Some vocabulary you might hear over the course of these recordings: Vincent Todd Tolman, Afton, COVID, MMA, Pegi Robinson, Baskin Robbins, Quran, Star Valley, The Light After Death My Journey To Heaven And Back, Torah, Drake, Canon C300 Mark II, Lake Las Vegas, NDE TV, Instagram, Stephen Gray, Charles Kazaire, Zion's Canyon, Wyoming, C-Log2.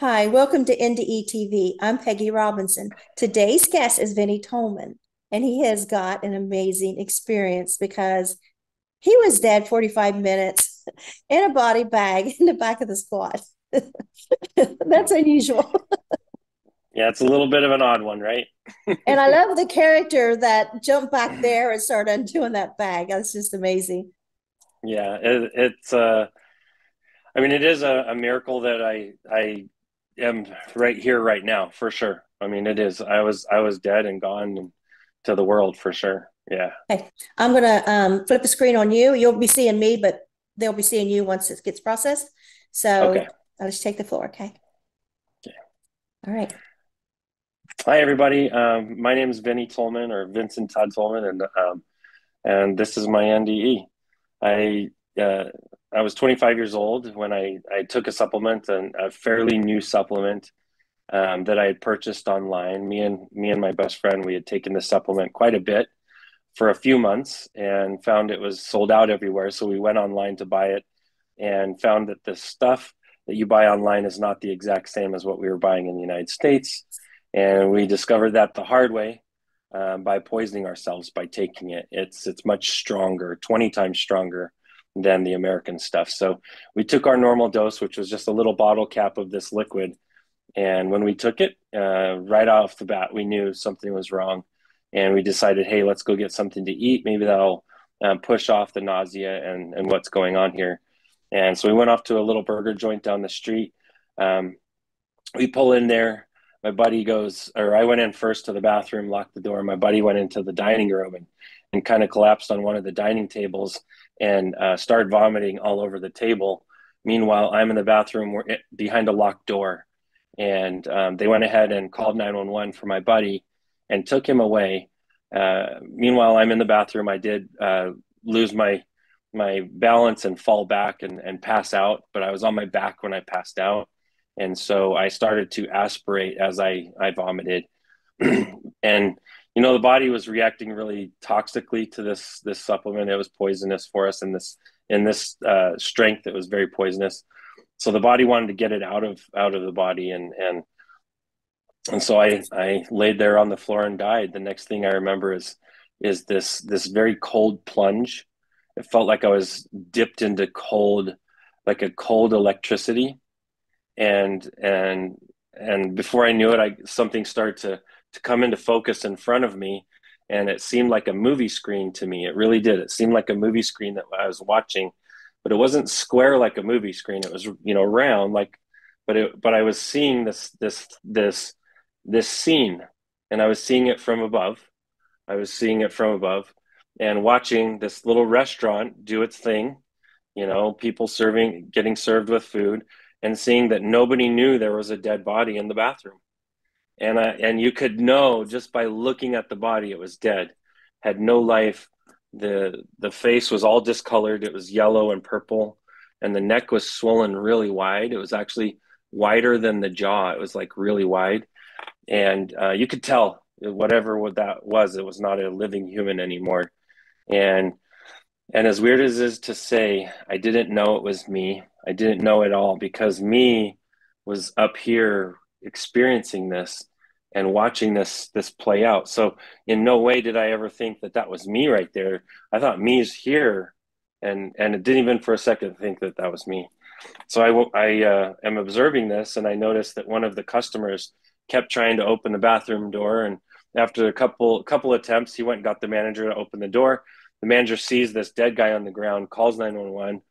Hi, welcome to NDE TV. I'm Pegi Robinson. Today's guest is Vinnie Tolman, and he has got an amazing experience because he was dead 45 minutes in a body bag in the back of the squad. That's unusual. Yeah, it's a little bit of an odd one, right? And I love the character that jumped back there and started undoing that bag. That's just amazing. Yeah, it is a miracle that I am right here, right now, for sure. I mean, it is. I was dead and gone to the world, for sure. Yeah. Okay. I'm going to flip the screen on you. You'll be seeing me, but they'll be seeing you once it gets processed. So okay. I'll just take the floor. Okay. Okay. All right. Hi, everybody. My name is Vinnie Tolman, or Vincent Todd Tolman, and this is my NDE. I was 25 years old when I took a supplement, and a fairly new supplement that I had purchased online. Me and my best friend, we had taken the supplement quite a bit for a few months and found it was sold out everywhere. So we went online to buy it and found that the stuff that you buy online is not the exact same as what we were buying in the United States. And we discovered that the hard way by poisoning ourselves by taking it. It's much stronger, 20 times stronger than the American stuff. So we took our normal dose, which was just a little bottle cap of this liquid. And when we took it, right off the bat, we knew something was wrong. And we decided, hey, let's go get something to eat. Maybe that'll push off the nausea and what's going on here. And so we went off to a little burger joint down the street. We pull in there. My buddy goes, or I went in first to the bathroom, locked the door. My buddy went into the dining room and kind of collapsed on one of the dining tables and started vomiting all over the table. Meanwhile, I'm in the bathroom behind a locked door. And they went ahead and called 911 for my buddy and took him away. Meanwhile, I'm in the bathroom. I did lose my balance and fall back and pass out, but I was on my back when I passed out. And so I started to aspirate as I vomited. And, you know, the body was reacting really toxically to this supplement. It was poisonous for us in this strength. It was very poisonous. So the body wanted to get it out of the body. And so I laid there on the floor and died. The next thing I remember is this very cold plunge. It felt like I was dipped into like a cold electricity. And before I knew it, something started to come into focus in front of me, and it seemed like a movie screen to me. It really did. It seemed like a movie screen that I was watching, but it wasn't square like a movie screen. It was, you know, round, but I was seeing this scene, and I was seeing it from above. I was seeing it from above and watching this little restaurant do its thing, you know, people getting served with food, and seeing that nobody knew there was a dead body in the bathroom. And you could know just by looking at the body, it was dead, had no life. The face was all discolored. It was yellow and purple, and the neck was swollen really wide. It was actually wider than the jaw. It was like really wide. And you could tell whatever that was, it was not a living human anymore. And as weird as it is to say, I didn't know it was me. I didn't know it all, because me was up here experiencing this and watching this play out. So in no way did I ever think that that was me right there. I thought me's here, and it didn't even for a second think that that was me. So I am observing this, and I noticed that one of the customers kept trying to open the bathroom door. And after a couple attempts, he went and got the manager to open the door. The manager sees this dead guy on the ground, calls 911.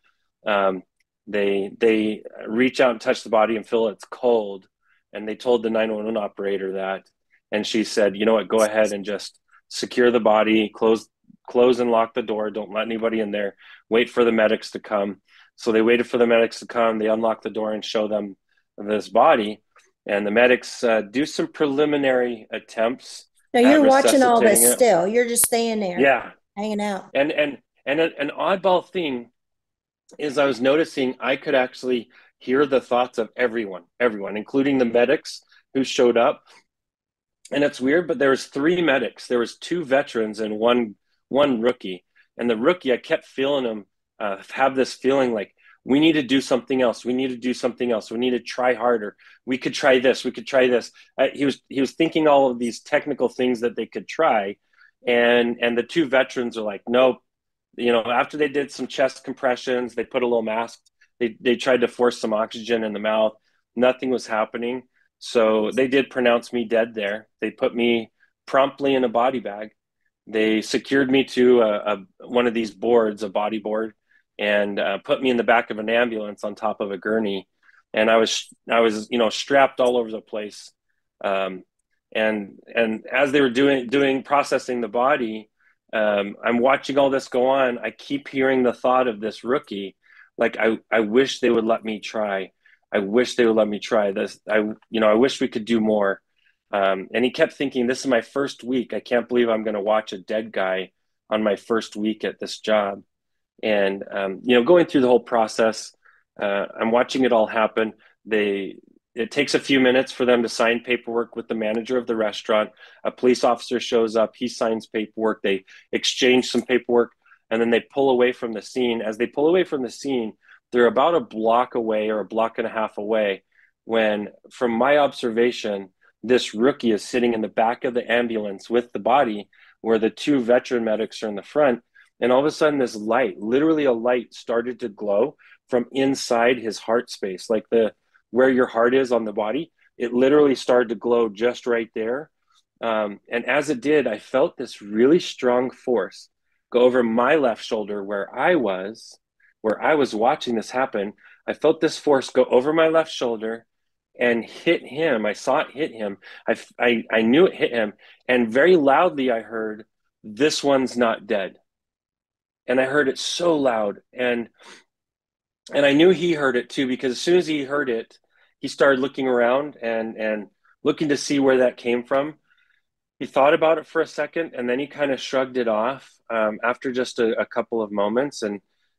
They reach out and touch the body and feel it's cold. And they told the 911 operator that. And she said, you know what, go ahead and just secure the body, close and lock the door. Don't let anybody in there. Wait for the medics to come. So they waited for the medics to come. They unlock the door and show them this body. And the medics do some preliminary attempts. Now you're watching all this still. You're just staying there. Yeah. Hanging out. And an oddball thing is I was noticing I could actually hear the thoughts of everyone, including the medics who showed up. And it's weird, but there was three medics. There was two veterans and one rookie. And the rookie, I kept feeling him have this feeling like, we need to do something else. We need to do something else. We need to try harder. We could try this. We could try this. He was thinking all of these technical things that they could try. And the two veterans are like, nope. You know, after they did some chest compressions, they put a little mask. They tried to force some oxygen in the mouth. Nothing was happening. So they did pronounce me dead there. They put me promptly in a body bag. They secured me to one of these boards, a body board, and put me in the back of an ambulance on top of a gurney. And I was, you know, strapped all over the place. And as they were processing the body, I'm watching all this go on. I keep hearing the thought of this rookie. Like, I wish they would let me try. I wish they would let me try this. I wish we could do more. And he kept thinking, this is my first week. I can't believe I'm going to watch a dead guy on my first week at this job. And, going through the whole process, I'm watching it all happen. It takes a few minutes for them to sign paperwork with the manager of the restaurant. A police officer shows up. He signs paperwork. They exchange some paperwork, and then they pull away from the scene. As they pull away from the scene, they're about a block away or a block and a half away when, from my observation, this rookie is sitting in the back of the ambulance with the body where the two veteran medics are in the front. And all of a sudden, this light, literally a light, started to glow from inside his heart space, like where your heart is on the body. It literally started to glow just right there. And as it did, I felt this really strong force go over my left shoulder where I was watching this happen. I felt this force go over my left shoulder and hit him. I saw it hit him. I knew it hit him. And very loudly, I heard, "This one's not dead." And I heard it so loud. And I knew he heard it too, because as soon as he heard it, he started looking around and looking to see where that came from. He thought about it for a second, and then he kind of shrugged it off after just a couple of moments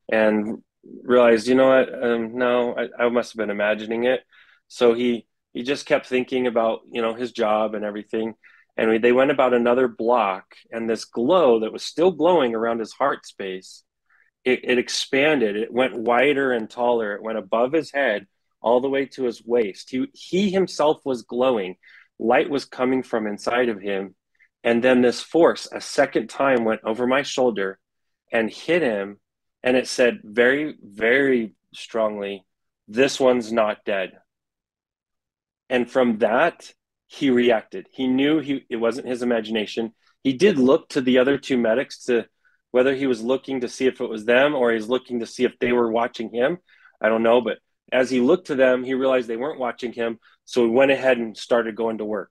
and realized, you know what, no, I must have been imagining it. So he just kept thinking about, you know, his job and everything. And they went about another block, and this glow that was still glowing around his heart space, it expanded. It went wider and taller. It went above his head all the way to his waist. He himself was glowing. Light was coming from inside of him. And then this force a second time went over my shoulder and hit him. And it said very, very strongly, "This one's not dead." And from that, he reacted. He knew it wasn't his imagination. He did look to the other two medics, to whether he was looking to see if it was them or he's looking to see if they were watching him. I don't know. But as he looked to them, he realized they weren't watching him. So he went ahead and started going to work.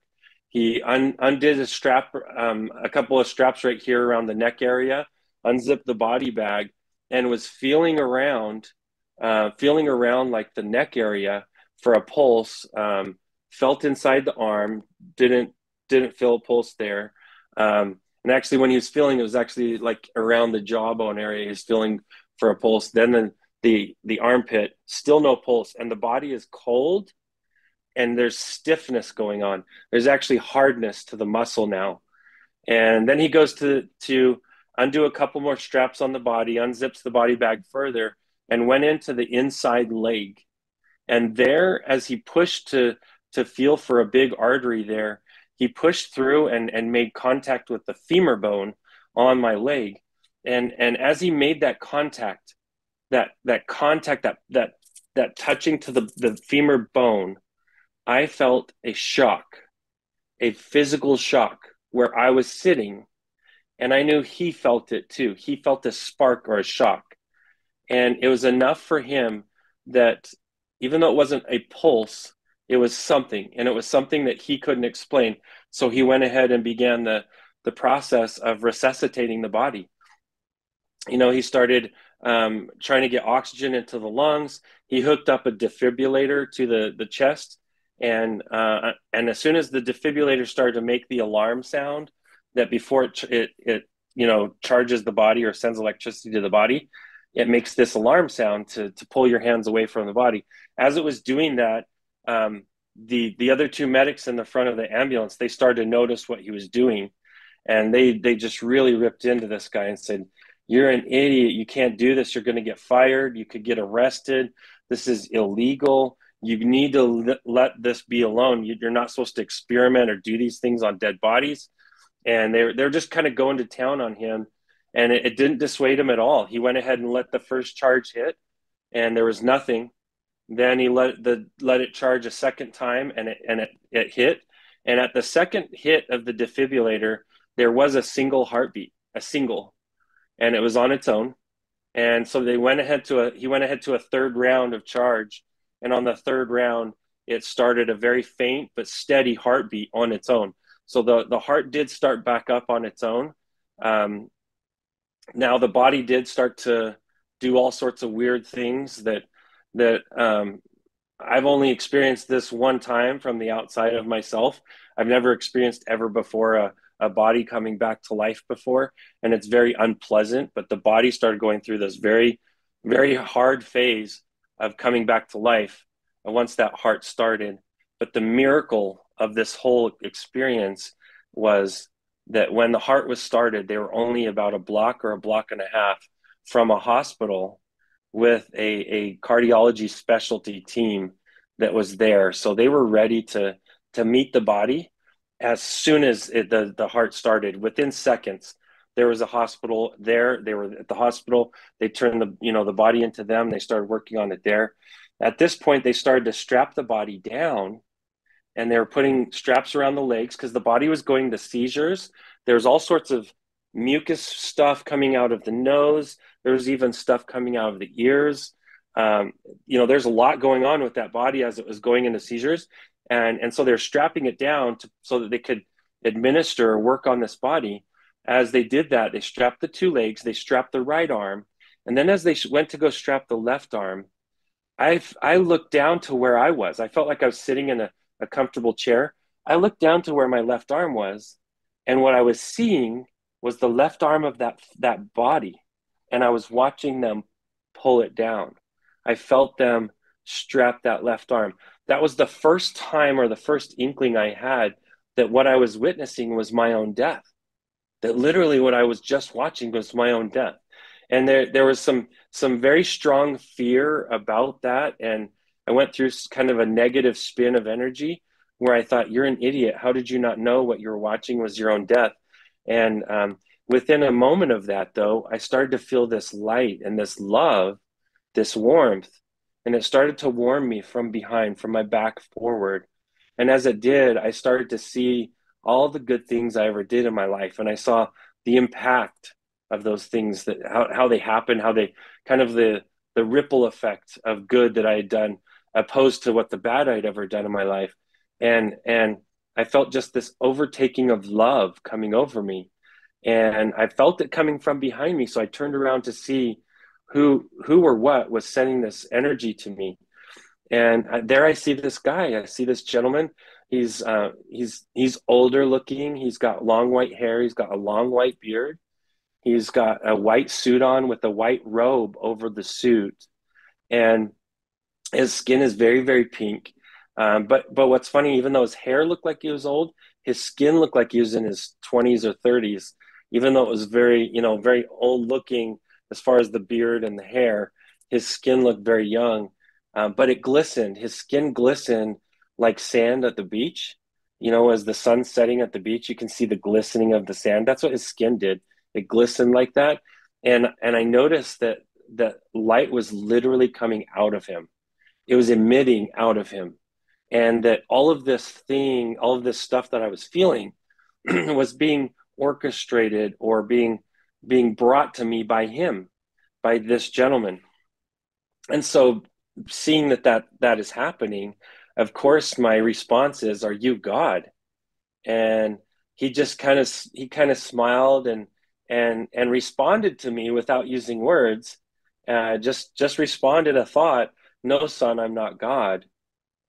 He undid a strap, a couple of straps right here around the neck area, unzipped the body bag, and was feeling around like the neck area for a pulse. Felt inside the arm, didn't feel a pulse there. And actually, when he was feeling, it was actually like around the jawbone area. He was feeling for a pulse. Then the armpit, still no pulse. And the body is cold, and there's stiffness going on. There's actually hardness to the muscle now. And then he goes to undo a couple more straps on the body, unzips the body bag further, and went into the inside leg. And there, as he pushed to feel for a big artery there, he pushed through and made contact with the femur bone on my leg. And as he made that contact, that touching to the femur bone, I felt a shock, a physical shock where I was sitting. And I knew he felt it too. He felt a spark or a shock. And it was enough for him that even though it wasn't a pulse, it was something, and it was something that he couldn't explain. So he went ahead and began the process of resuscitating the body. You know, he started trying to get oxygen into the lungs. He hooked up a defibrillator to the chest. And as soon as the defibrillator started to make the alarm sound that before it charges the body or sends electricity to the body, it makes this alarm sound to pull your hands away from the body. As it was doing that, the other two medics in the front of the ambulance, they started to notice what he was doing, and they just really ripped into this guy and said, you're an idiot, you can't do this, you're going to get fired, you could get arrested, this is illegal, you need to let this be alone, you're not supposed to experiment or do these things on dead bodies. And they're just kind of going to town on him, and it didn't dissuade him at all. He went ahead and let the first charge hit, and there was nothing. Then he let it charge a second time, and it hit. And at the second hit of the defibrillator, there was a single heartbeat, a single, and it was on its own. And so they went ahead to he went ahead to a third round of charge. And on the third round, it started a very faint but steady heartbeat on its own. So the heart did start back up on its own. Now the body did start to do all sorts of weird things that I've only experienced this one time from the outside of myself. I've never experienced ever before a body coming back to life before, and it's very unpleasant, but the body started going through this very, very hard phase of coming back to life once that heart started. But the miracle of this whole experience was that when the heart was started, they were only about a block or a block and a half from a hospital with a cardiology specialty team that was there. So they were ready to meet the body as soon as the heart started. Within seconds, there was a hospital there. They were at the hospital. They turned the body into them. They started working on it there. At this point, they started to strap the body down, and they were putting straps around the legs because the body was going to seizures. There was all sorts of mucus stuff coming out of the nose. There was even stuff coming out of the ears. There's a lot going on with that body as it was going into seizures. And so they're strapping it down so that they could administer or work on this body. As they did that, they strapped the two legs, they strapped the right arm. And then as they went to go strap the left arm, I looked down to where I was. I felt like I was sitting in a comfortable chair. I looked down to where my left arm was, and what I was seeing was the left arm of that body. And I was watching them pull it down. I felt them strap that left arm. That was the first time, or the first inkling I had, that what I was witnessing was my own death. That literally what I was just watching was my own death. And there was some very strong fear about that. And I went through kind of a negative spin of energy where I thought, you're an idiot. How did you not know what you were watching was your own death? And within a moment of that, though, I started to feel this light and this love, this warmth, and it started to warm me from behind, from my back forward. And as it did, I started to see all the good things I ever did in my life. And I saw the impact of those things, that how they happened, how they kind of the ripple effect of good that I had done, opposed to what the bad I'd ever done in my life. And I felt just this overtaking of love coming over me. And I felt it coming from behind me. So I turned around to see who or what was sending this energy to me. And there I see this guy. I see this gentleman. He's older looking. He's got long white hair. He's got a long white beard. He's got a white suit on with a white robe over the suit. And his skin is very, very pink. But what's funny, even though his hair looked like he was old, his skin looked like he was in his 20s or 30s, even though it was very, very old looking as far as the beard and the hair. His skin looked very young, but it glistened. His skin glistened like sand at the beach. As the sun's setting at the beach, you can see the glistening of the sand. That's what his skin did. It glistened like that. And I noticed that the light was literally coming out of him. It was emitting out of him. And that all of this stuff that I was feeling was being orchestrated or being brought to me by him, by this gentleman. And so seeing that is happening, of course, my response is, are you God? And he just kind of smiled and responded to me without using words, just responded a thought, no, son, I'm not God.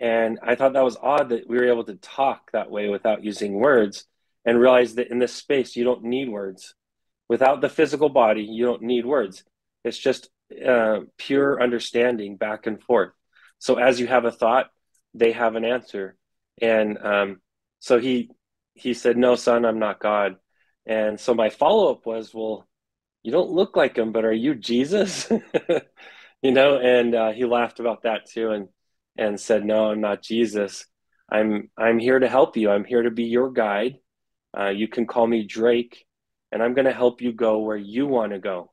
And I thought that was odd that we were able to talk that way without using words, and realize that in this space, you don't need words. Without the physical body, you don't need words. It's just pure understanding back and forth. So as you have a thought, they have an answer. And so he said, no, son, I'm not God. And so my follow-up was, well, you don't look like him, but are you Jesus? You know, and he laughed about that too, and said, no, I'm not Jesus. I'm here to help you. I'm here to be your guide. You can call me Drake, and I'm going to help you go where you want to go.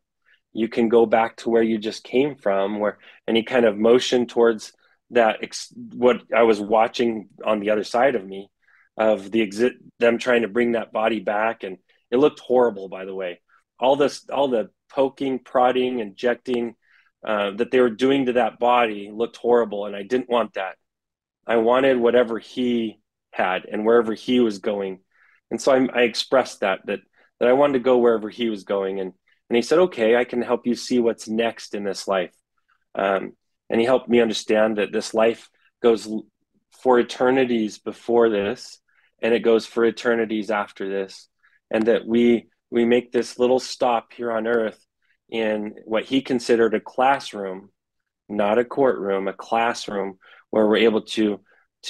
You can go back to where you just came from, where, and he kind of motioned towards that, what I was watching on the other side of me, of the them trying to bring that body back. And it looked horrible, by the way, all the poking, prodding, injecting that they were doing to that body looked horrible. And I didn't want that. I wanted whatever he had and wherever he was going. And so I expressed that I wanted to go wherever he was going. And he said, okay, I can help you see what's next in this life. And he helped me understand that this life goes for eternities before this, and it goes for eternities after this. And that we make this little stop here on earth in what he considered a classroom, not a courtroom, a classroom where we're able to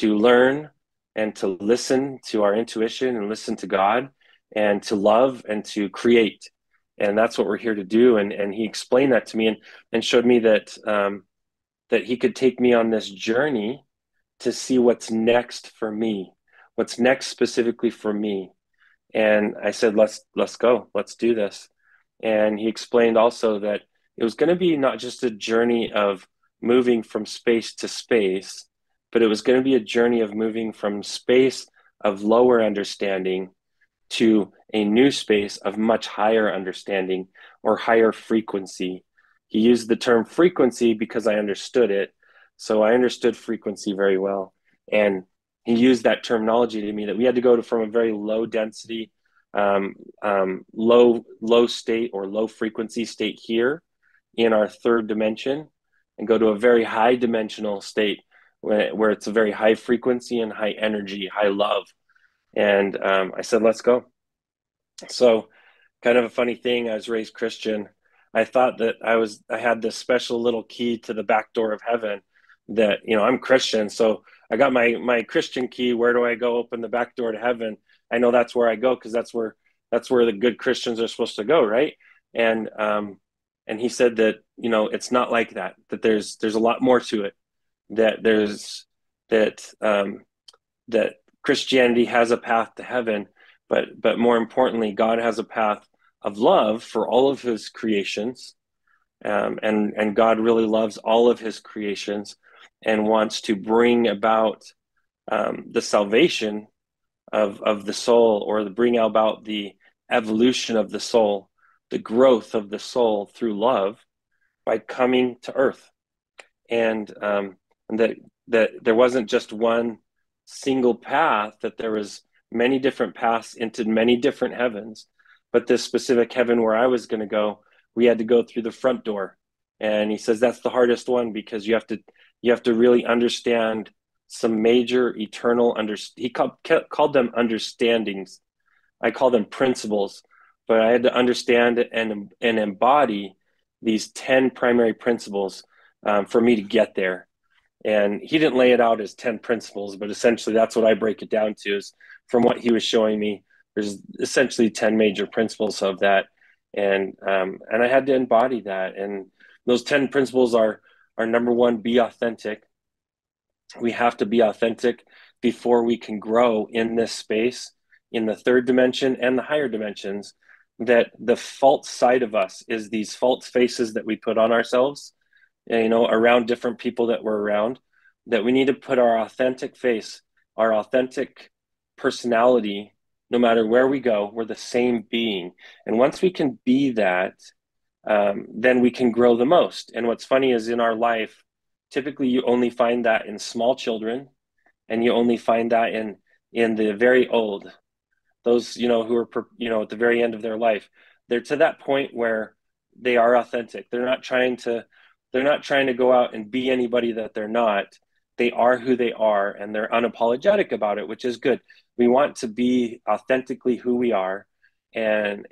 learn and to listen to our intuition and listen to God and to love and to create. And that's what we're here to do. And he explained that to me and showed me that, that he could take me on this journey to see what's next for me, what's next specifically for me. And I said, let's go, let's do this. And he explained also that it was going to be not just a journey of moving from space to space, but it was going to be a journey of moving from space of lower understanding to a new space of much higher understanding or higher frequency. He used the term frequency because I understood it. So I understood frequency very well. And he used that terminology to me that we had to go from a very low density, low state or low frequency state here in our third dimension and go to a very high dimensional state where it's a very high frequency and high energy, high love. And I said, let's go. So kind of a funny thing, I was raised Christian. I thought that I had this special little key to the back door of heaven that, you know, I'm Christian. So I got my Christian key. Where do I go open the back door to heaven? I know that's where I go, because that's where the good Christians are supposed to go, right? And he said that, you know, it's not like that, that there's a lot more to it, that that Christianity has a path to heaven, but more importantly, God has a path of love for all of his creations. And God really loves all of his creations and wants to bring about the salvation of the soul, or the bring about the evolution of the soul, the growth of the soul through love by coming to earth. And that there wasn't just one single path, that there was many different paths into many different heavens, but this specific heaven where I was going to go, we had to go through the front door. And he says, that's the hardest one, because you have to really understand some major eternal he called them understandings. I call them principles, but I had to understand and embody these 10 primary principles for me to get there. And he didn't lay it out as 10 principles, but essentially that's what I break it down to, is from what he was showing me, there's essentially 10 major principles of that. And I had to embody that. And those 10 principles are number one, be authentic. We have to be authentic before we can grow in this space, in the third dimension and the higher dimensions, that the false side of us is these false faces that we put on ourselves, you know, around different people that we're around, that we need to put our authentic face, our authentic personality, no matter where we go, we're the same being. And once we can be that, then we can grow the most. And what's funny is in our life, typically you only find that in small children, and you only find that in the very old, those, you know, who are, you know, at the very end of their life, they're to that point where they are authentic. They're not trying to go out and be anybody that they're not. They are who they are, and they're unapologetic about it, which is good. We want to be authentically who we are, and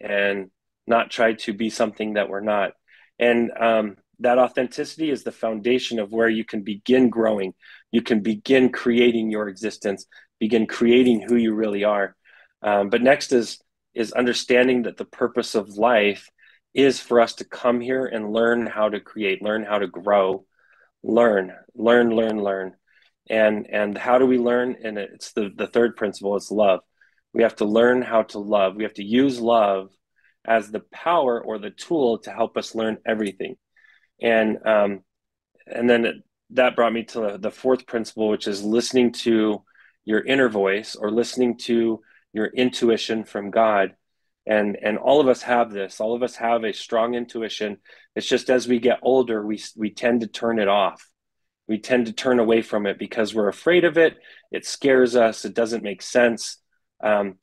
not try to be something that we're not. And that authenticity is the foundation of where you can begin growing. You can begin creating your existence, begin creating who you really are. But next is understanding that the purpose of life is for us to come here and learn how to create, learn how to grow, learn. And how do we learn? And it's the third principle, it's love. We have to learn how to love. We have to use love as the power or the tool to help us learn everything. And then that brought me to the fourth principle, which is listening to your inner voice or listening to your intuition from God. And all of us have this, all of us have a strong intuition. It's just as we get older, we tend to turn it off. We tend to turn away from it because we're afraid of it. It scares us. It doesn't make sense. But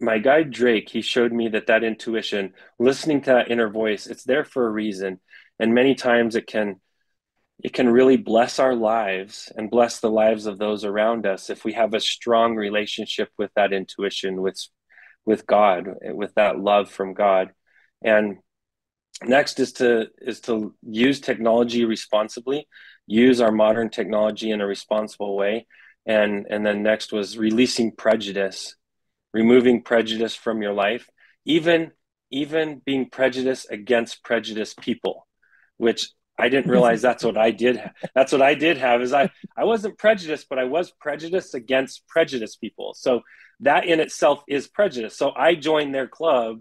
my guide, Drake, he showed me that intuition, listening to that inner voice, it's there for a reason. And many times it can really bless our lives and bless the lives of those around us if we have a strong relationship with that intuition, with God, with that love from God. And next is to use technology responsibly, use our modern technology in a responsible way. And then next was releasing prejudice, removing prejudice from your life, even being prejudiced against prejudiced people, which I didn't realize that's what I did. That's what I did have is I wasn't prejudiced, but I was prejudiced against prejudiced people. So that in itself is prejudice. So I joined their club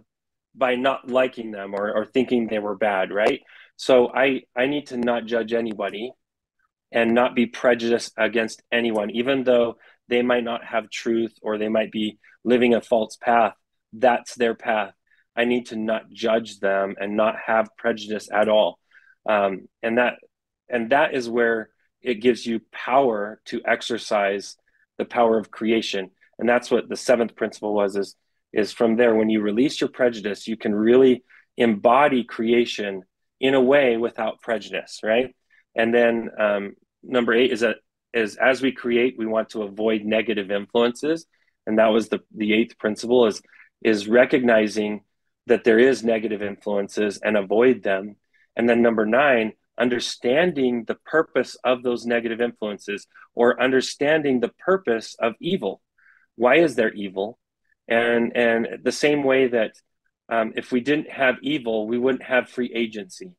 by not liking them or thinking they were bad, right? So I need to not judge anybody and not be prejudiced against anyone, even though they might not have truth or they might be living a false path. That's their path. I need to not judge them and not have prejudice at all. And that is where it gives you power to exercise the power of creation. And that's what the seventh principle was, is from there, when you release your prejudice, you can really embody creation in a way without prejudice, right? And then number eight is as we create, we want to avoid negative influences. And that was the eighth principle is recognizing that there is negative influences and avoid them. And then number nine, understanding the purpose of those negative influences or understanding the purpose of evil. Why is there evil? And the same way that if we didn't have evil, we wouldn't have free agency.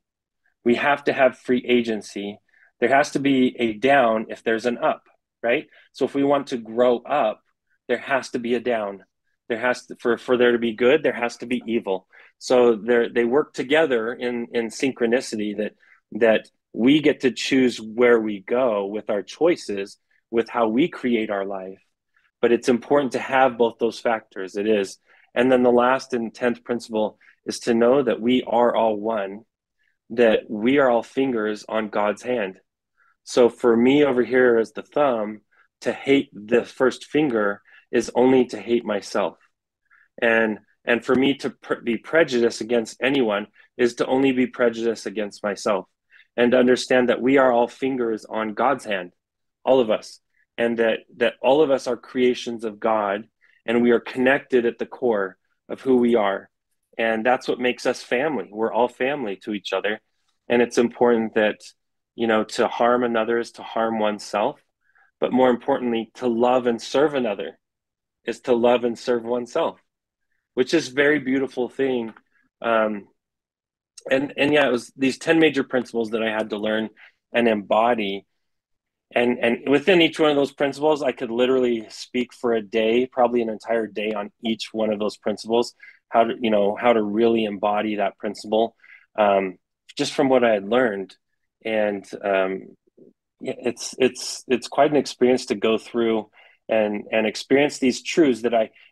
We have to have free agency. There has to be a down if there's an up, right? So if we want to grow up, there has to be a down. There has to, for there to be good, there has to be evil. So they work together in synchronicity that we get to choose where we go with our choices, with how we create our life. But it's important to have both those factors. It is. And then the last and 10th principle is to know that we are all one, that we are all fingers on God's hand. So for me over here is the thumb. To hate the first finger is only to hate myself. And for me to be prejudiced against anyone is to only be prejudiced against myself, and to understand that we are all fingers on God's hand, all of us, and that all of us are creations of God, and we are connected at the core of who we are. And that's what makes us family. We're all family to each other. And it's important that, to harm another is to harm oneself, but more importantly, to love and serve another is to love and serve oneself, which is a very beautiful thing. It was these 10 major principles that I had to learn and embody. And within each one of those principles, I could literally speak for a day, probably an entire day on each one of those principles, how to really embody that principle, just from what I had learned. And it's quite an experience to go through and experience these truths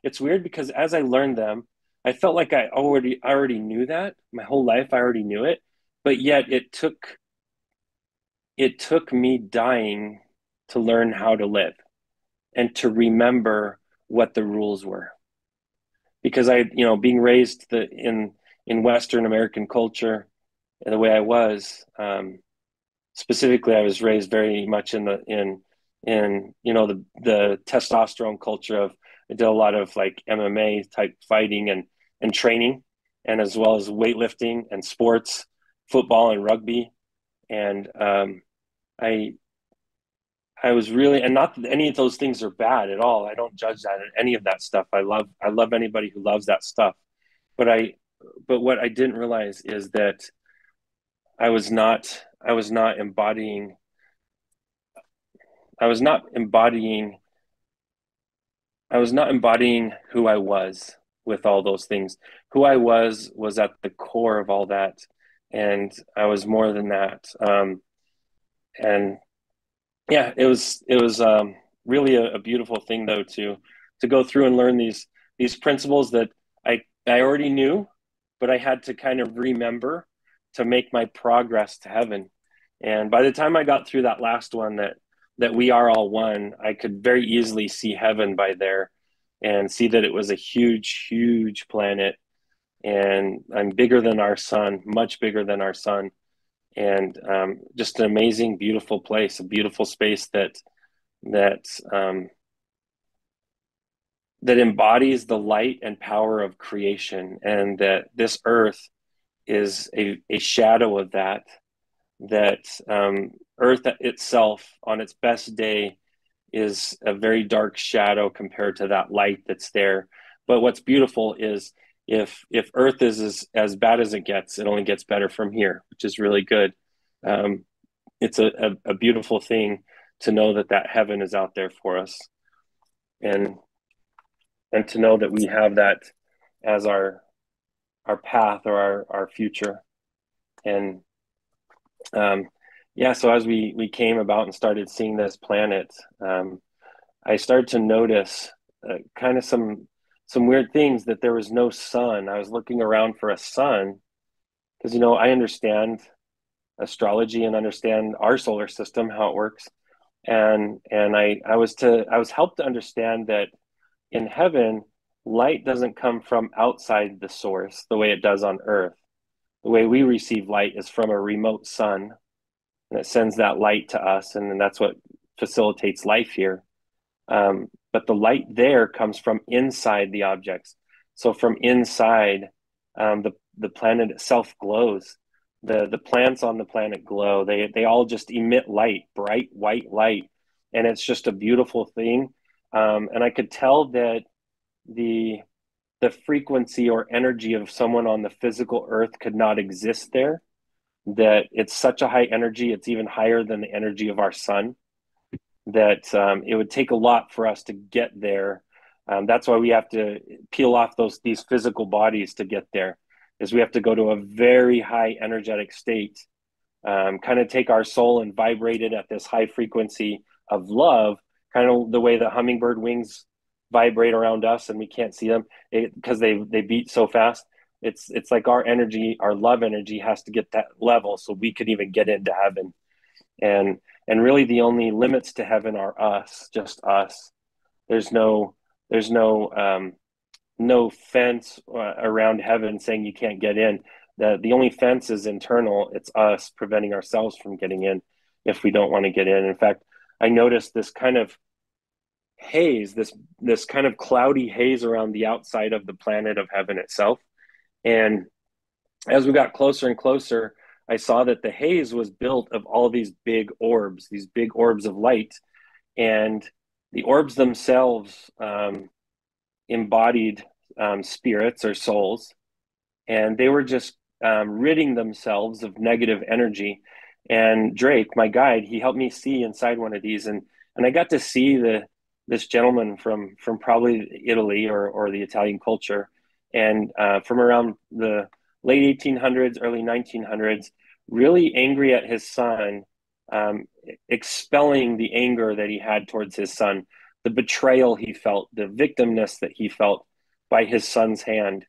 it's weird because as I learned them, I felt like I already knew that my whole life. I already knew it, but yet it took me dying to learn how to live and to remember what the rules were. Because being raised in Western American culture, the way I was, specifically, I was raised very much in the testosterone culture of, I did a lot of like MMA type fighting and training, and as well as weightlifting and sports, football and rugby. And I was really, and not that any of those things are bad at all. I don't judge that, any of that stuff. I love anybody who loves that stuff. But I but what I didn't realize is that I was not embodying who I was with all those things. Who I was at the core of all that. And I was more than that. And yeah, it was really a beautiful thing though, to go through and learn these principles that I already knew, but I had to kind of remember to make my progress to heaven. And by the time I got through that last one, that we are all one, I could very easily see heaven by there and see that it was a huge, huge planet. And I'm bigger than our sun, much bigger than our sun. And just an amazing, beautiful place, a beautiful space that embodies the light and power of creation, and that this earth is a shadow of that, earth itself on its best day is a very dark shadow compared to that light that's there. But what's beautiful is if earth is as bad as it gets, it only gets better from here, which is really good. It's a beautiful thing to know that heaven is out there for us, and to know that we have that as our path or our future. And yeah, so as we came about and started seeing this planet, I started to notice kind of some weird things, that there was no sun. I was looking around for a sun because, I understand astrology and understand our solar system, how it works. And I was helped to understand that in heaven, light doesn't come from outside the source the way it does on earth. The way we receive light is from a remote sun, and it sends that light to us, and then that's what facilitates life here. But the light there comes from inside the objects. So from inside, the planet itself glows. The plants on the planet glow. They all just emit light, bright white light, and it's just a beautiful thing. And I could tell that the frequency or energy of someone on the physical earth could not exist there, that it's such a high energy. It's even higher than the energy of our sun, that it would take a lot for us to get there. That's why we have to peel off these physical bodies to get there, is we have to go to a very high energetic state, kind of take our soul and vibrate it at this high frequency of love, kind of the way the hummingbird wings vibrate around us and we can't see them because they beat so fast. It's like our energy, our love energy has to get that level so we could even get into heaven. And really the only limits to heaven are us, just us. There's no fence around heaven saying you can't get in. The only fence is internal. It's us preventing ourselves from getting in if we don't want to get in. In fact, I noticed this kind of haze, this kind of cloudy haze around the outside of the planet of heaven itself. And as we got closer and closer, I saw that the haze was built of all these big orbs of light. And the orbs themselves embodied spirits or souls. And they were just ridding themselves of negative energy. And Drake, my guide, he helped me see inside one of these. And I got to see this gentleman from probably Italy or the Italian culture, and from around the late 1800s, early 1900s, really angry at his son, expelling the anger that he had towards his son, the betrayal he felt, the victimness that he felt by his son's hand.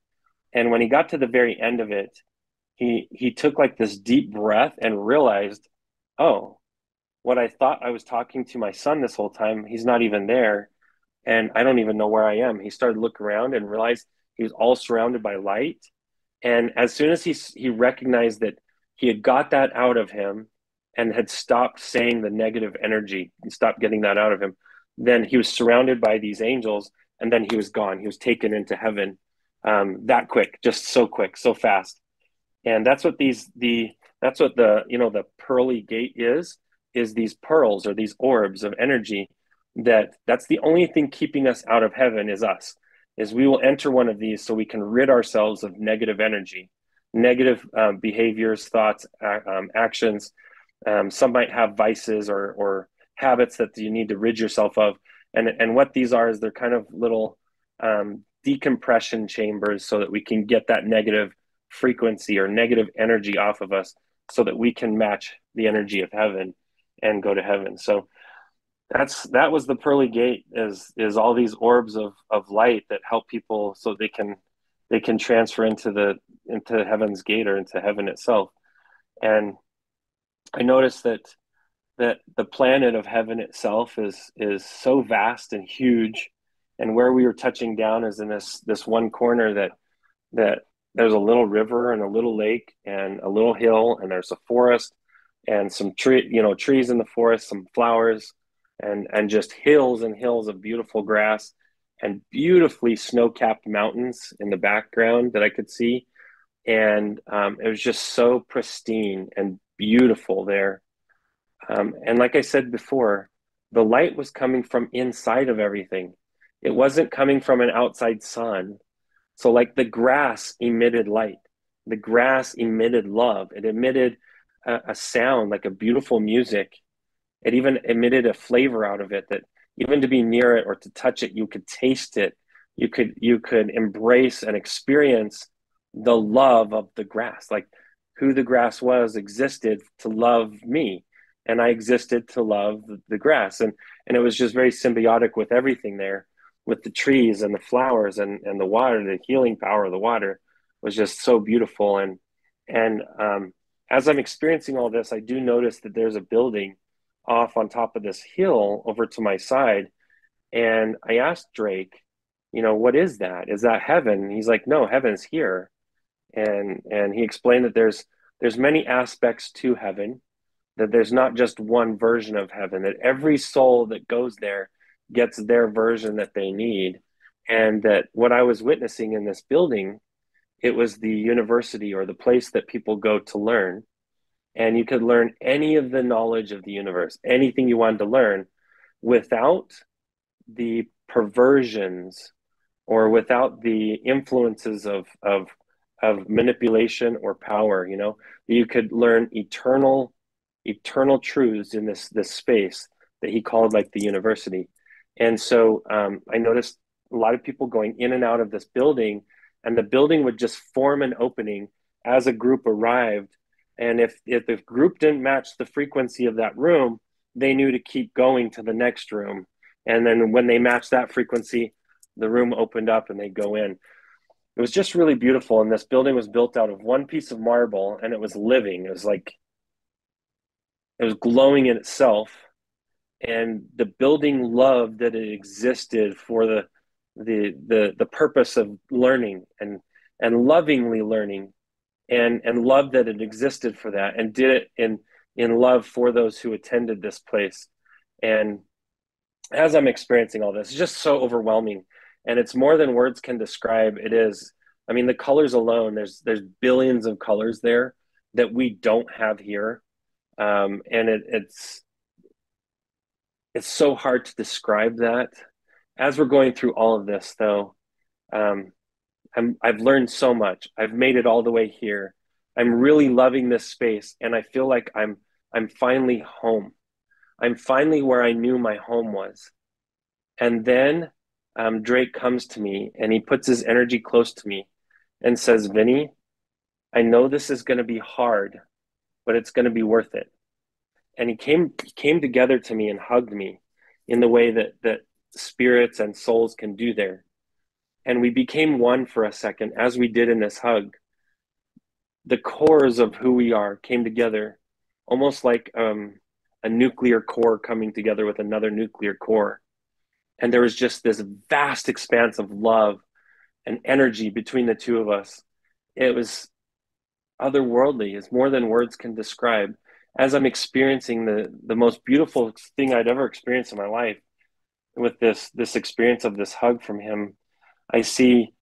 And when he got to the very end of it, he took like this deep breath and realized, oh, what I thought I was talking to my son this whole time, he's not even there. And I don't even know where I am. He started to look around and realized he was all surrounded by light. And as soon as he recognized that he had got that out of him and had stopped saying the negative energy, he stopped getting that out of him, then he was surrounded by these angels, and then he was gone. He was taken into heaven that quick, just so quick, so fast. And that's what the pearly gate is these pearls or these orbs of energy, that's the only thing keeping us out of heaven is us. is we will enter one of these so we can rid ourselves of negative energy, negative behaviors, thoughts, actions. Some might have vices or habits that you need to rid yourself of. And what these are is they're kind of little decompression chambers so that we can get that negative frequency or negative energy off of us so that we can match the energy of heaven and go to heaven. So that was the pearly gate, is all these orbs of light that help people so they can transfer into heaven's gate or into heaven itself. And I noticed that the planet of heaven itself is so vast and huge, and where we were touching down is in this one corner that there's a little river and a little lake and a little hill, and there's a forest and some trees in the forest, some flowers, and just hills and hills of beautiful grass and beautifully snow-capped mountains in the background that I could see. And it was just so pristine and beautiful there. And like I said before, the light was coming from inside of everything. It wasn't coming from an outside sun. So like the grass emitted light, the grass emitted love. It emitted a sound, like a beautiful music. It even emitted a flavor out of it that even to be near it or to touch it, you could taste it. You could embrace and experience the love of the grass, like who the grass was existed to love me. And I existed to love the grass. And it was just very symbiotic with everything there, with the trees and the flowers and the water. The healing power of the water was just so beautiful. And as I'm experiencing all this, I do notice that there's a building off on top of this hill over to my side. And I asked Drake, what is that? Is that heaven? And he's like, no, heaven's here. And he explained that there's many aspects to heaven, that there's not just one version of heaven, that every soul that goes there gets their version that they need. And that what I was witnessing in this building, it was the university or the place that people go to learn. And you could learn any of the knowledge of the universe, anything you wanted to learn, without the perversions or without the influences of manipulation or power. You could learn eternal truths in this space that he called like the university. And so I noticed a lot of people going in and out of this building, and the building would just form an opening as a group arrived. And if the group didn't match the frequency of that room, they knew to keep going to the next room. And then when they matched that frequency, the room opened up and they go in. It was just really beautiful. And this building was built out of one piece of marble, and it was living. It was like, it was glowing in itself. And the building loved that it existed for the purpose of learning and lovingly learning, and loved that it existed for that, and did it in love for those who attended this place. And as I'm experiencing all this, it's just so overwhelming, and it's more than words can describe. It is, I mean, the colors alone, there's billions of colors there that we don't have here. And it's so hard to describe that. As we're going through all of this, though, I've learned so much. I've made it all the way here. I'm really loving this space, and I feel like I'm finally home. I'm finally where I knew my home was. And then Drake comes to me, and he puts his energy close to me and says, Vinny, I know this is going to be hard, but it's going to be worth it. And he came together to me and hugged me in the way that spirits and souls can do there. And we became one for a second as we did in this hug. The cores of who we are came together, almost like a nuclear core coming together with another nuclear core. And there was just this vast expanse of love and energy between the two of us. It was otherworldly. It's more than words can describe. As I'm experiencing the most beautiful thing I'd ever experienced in my life with this experience of this hug from him, I see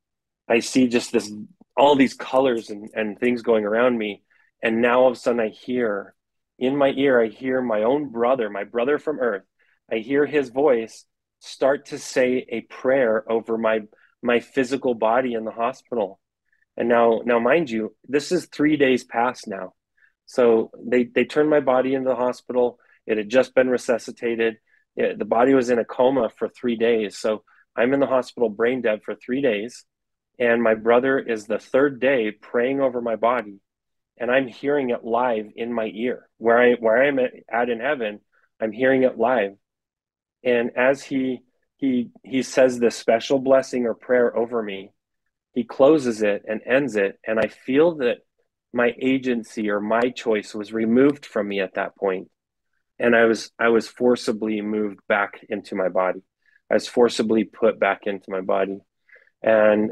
just this, all these colors and things going around me. And now all of a sudden I hear, in my ear, I hear my own brother, my brother from earth. I hear his voice start to say a prayer over my my physical body in the hospital. And now mind you, this is 3 days past now. So they turned my body into the hospital. It had just been resuscitated. The body was in a coma for 3 days. So I'm in the hospital brain dead for 3 days. And my brother is the third day praying over my body. And I'm hearing it live in my ear. Where I'm at in heaven, I'm hearing it live. And as he says this special blessing or prayer over me, he closes it and ends it. And I feel that my agency or my choice was removed from me at that point. And I was forcibly moved back into my body. I was forcibly put back into my body. And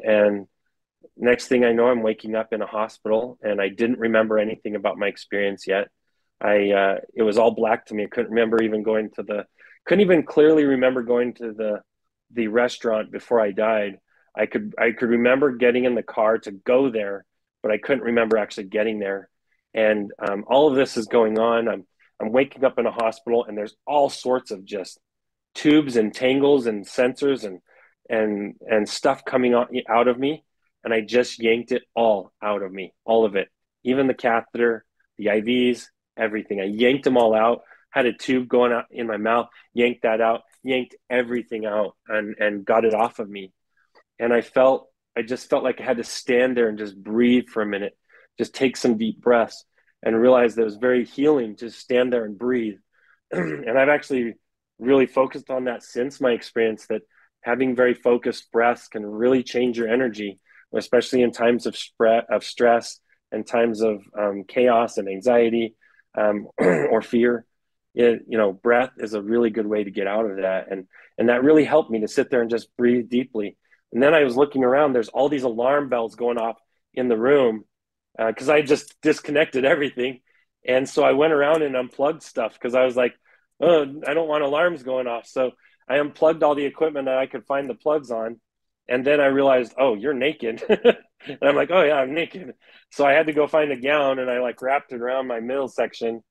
next thing I know, I'm waking up in a hospital, and I didn't remember anything about my experience yet. It was all black to me. I couldn't even clearly remember going to the restaurant before I died. I could remember getting in the car to go there, but I couldn't remember actually getting there. And all of this is going on. I'm waking up in a hospital, and there's all sorts of just tubes and tangles and sensors and stuff coming out of me. And I just yanked it all out of me, all of it, even the catheter, the IVs, everything. I yanked them all out, had a tube going out in my mouth, yanked that out, yanked everything out and got it off of me. And I just felt like I had to stand there and just breathe for a minute, just take some deep breaths and realize that it was very healing, just stand there and breathe. And I've actually really focused on that since my experience, that having very focused breaths can really change your energy, especially in times of stress and times of chaos and anxiety or fear. Breath is a really good way to get out of that. And that really helped me to sit there and just breathe deeply. And then I was looking around, there's all these alarm bells going off in the room because I just disconnected everything. And so I went around and unplugged stuff because I was like, oh, I don't want alarms going off. So I unplugged all the equipment that I could find the plugs on. And then I realized, oh, you're naked. And I'm like, oh yeah, I'm naked. So I had to go find a gown, and I wrapped it around my middle section.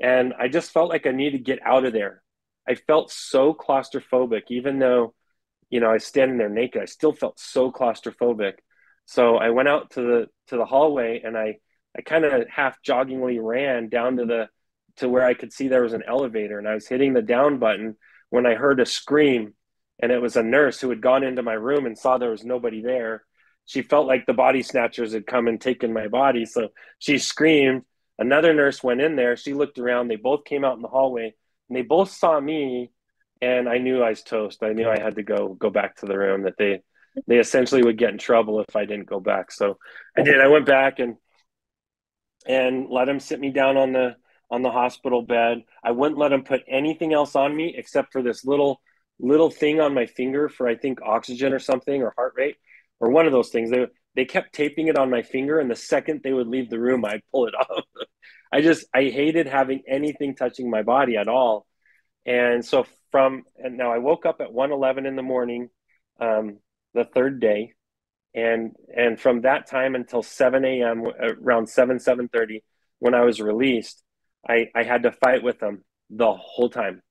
And I just felt like I needed to get out of there. I felt so claustrophobic, even though, I was standing there naked, I still felt so claustrophobic. So I went out to the hallway, and I kind of half joggingly ran down to where I could see there was an elevator, and I was hitting the down button when I heard a scream. And it was a nurse who had gone into my room and saw there was nobody there. She felt like the body snatchers had come and taken my body. So she screamed. Another nurse went in there. She looked around. They both came out in the hallway, and they both saw me. And I knew I was toast. I knew I had to go back to the room, that they essentially would get in trouble if I didn't go back. So I did. I went back and let them sit me down on the hospital bed. I wouldn't let them put anything else on me except for this little thing on my finger for, I think, oxygen or something, or heart rate, or one of those things. They kept taping it on my finger, and the second they would leave the room, I'd pull it off. I hated having anything touching my body at all. And now I woke up at 1:11 in the morning, the third day. And from that time until 7 a.m., around 7:30, when I was released, I had to fight with them the whole time.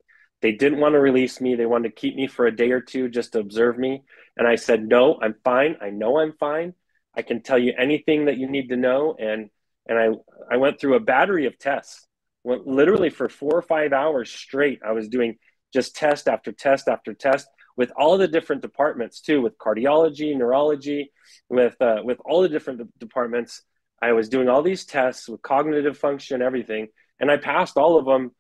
They didn't want to release me. They wanted to keep me for a day or two just to observe me. And I said, no, I'm fine. I know I'm fine. I can tell you anything that you need to know. And I went through a battery of tests. Literally for 4 or 5 hours straight, I was doing just test after test after test with all the different departments too, with cardiology, neurology, with all the different departments. I was doing all these tests with cognitive function, everything. And I passed all of them.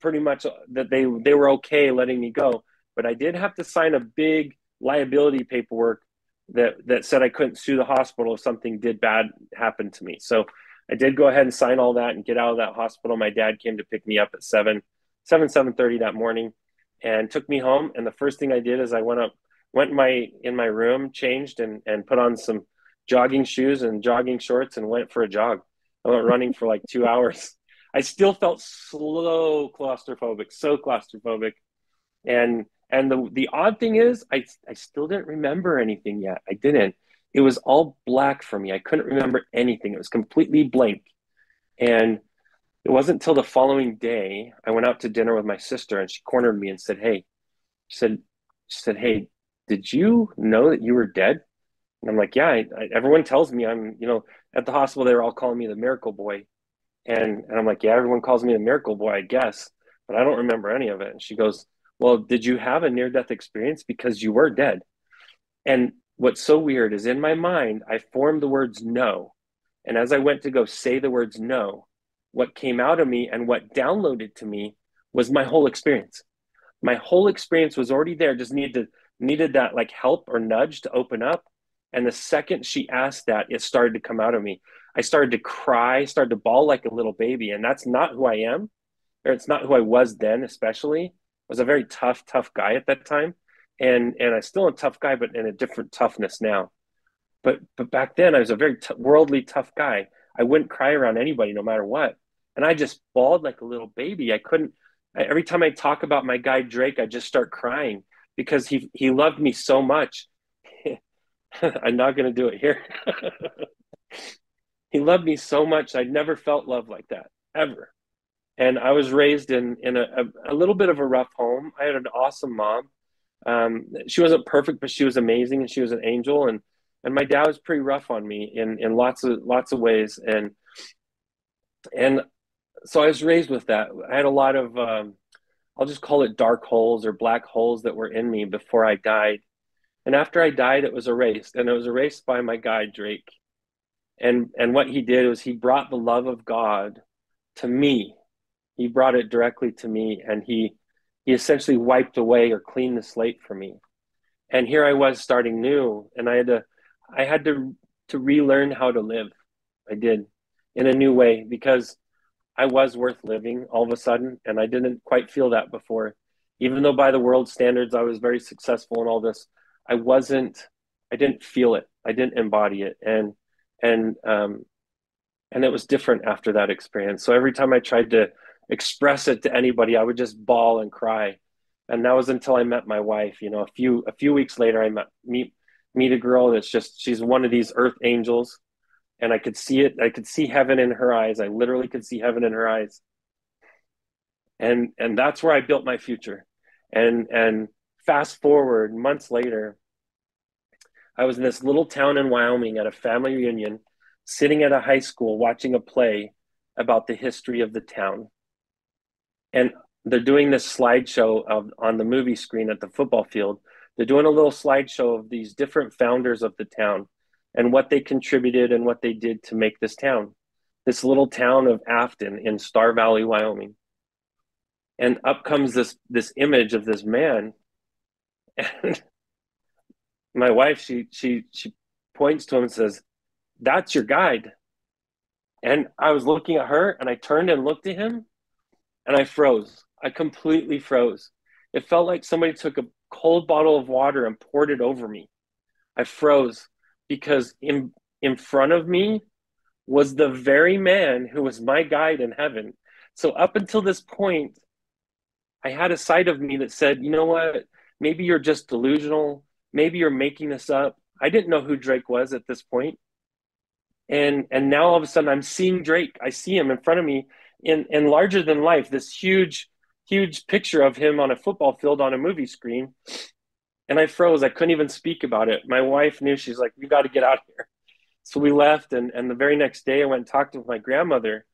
Pretty much that they were okay letting me go, but I did have to sign a big liability paperwork that said I couldn't sue the hospital if something bad happened to me. So I did go ahead and sign all that and get out of that hospital. My dad came to pick me up at 7:30 that morning and took me home. And the first thing I did is I went in my room, changed and put on some jogging shoes and jogging shorts and went for a jog. I went running for 2 hours. I still felt so claustrophobic. And the odd thing is I still didn't remember anything yet. I didn't. It was all black for me. I couldn't remember anything. It was completely blank. And it wasn't till the following day, I went out to dinner with my sister, and she cornered me and said, hey, did you know that you were dead? And I'm like, yeah, everyone tells me I'm, you know, at the hospital, they were all calling me the miracle boy. And I'm like, yeah, everyone calls me the miracle boy, I guess, but I don't remember any of it. And she goes, well, did you have a near-death experience? Because you were dead. And what's so weird is in my mind, I formed the words no. And as I went to go say the words no, what came out of me and what downloaded to me was my whole experience. My whole experience was already there, just needed that like help or nudge to open up. And the second she asked that, it started to come out of me. I started to cry, started to bawl like a little baby. And that's not who I am, or it's not who I was then, especially. I was a very tough guy at that time. And I'm still a tough guy, but in a different toughness now. But back then I was a very worldly tough guy. I wouldn't cry around anybody no matter what. And I just bawled like a little baby. I couldn't, every time I talk about my guy, Drake, I just start crying because he loved me so much. I'm not going to do it here. He loved me so much. I'd never felt love like that ever. And I was raised in a little bit of a rough home. I had an awesome mom. She wasn't perfect, but she was amazing and she was an angel. And my dad was pretty rough on me in lots of ways. And so I was raised with that. I had a lot of, I'll just call it dark holes or black holes that were in me before I died. And after I died, it was erased, and it was erased by my guy, Drake. And what he did was he brought the love of God to me. He brought it directly to me, and he essentially wiped away or cleaned the slate for me. And here I was starting new, and I had to relearn how to live. I did, in a new way, because I was worth living all of a sudden, and I didn't quite feel that before. Even though by the world's standards, I was very successful in all this, I didn't feel it. I didn't embody it. And it was different after that experience. So every time I tried to express it to anybody, I would just bawl and cry. And that was until I met my wife. You know, a few weeks later, I meet a girl that's just, she's one of these earth angels. And I could see it. I could see heaven in her eyes. I literally could see heaven in her eyes. And that's where I built my future. And fast forward months later, I was in this little town in Wyoming at a family reunion, sitting at a high school, watching a play about the history of the town. And they're doing this slideshow on the movie screen at the football field. They're doing a little slideshow of these different founders of the town and what they contributed and what they did to make this town, this little town of Afton in Star Valley, Wyoming. And up comes this image of this man. And my wife, she points to him and says, "That's your guide." And I was looking at her, and I turned and looked at him, and I froze. I completely froze. It felt like somebody took a cold bottle of water and poured it over me. I froze because in front of me was the very man who was my guide in heaven. So up until this point, I had a side of me that said, you know what? Maybe you're just delusional. Maybe you're making this up. I didn't know who Drake was at this point. And now all of a sudden I'm seeing Drake. I see him in front of me in larger than life, this huge picture of him on a football field on a movie screen. And I froze. I couldn't even speak about it. My wife knew. She's like, "We got to get out of here." So we left. And the very next day I went and talked with my grandmother.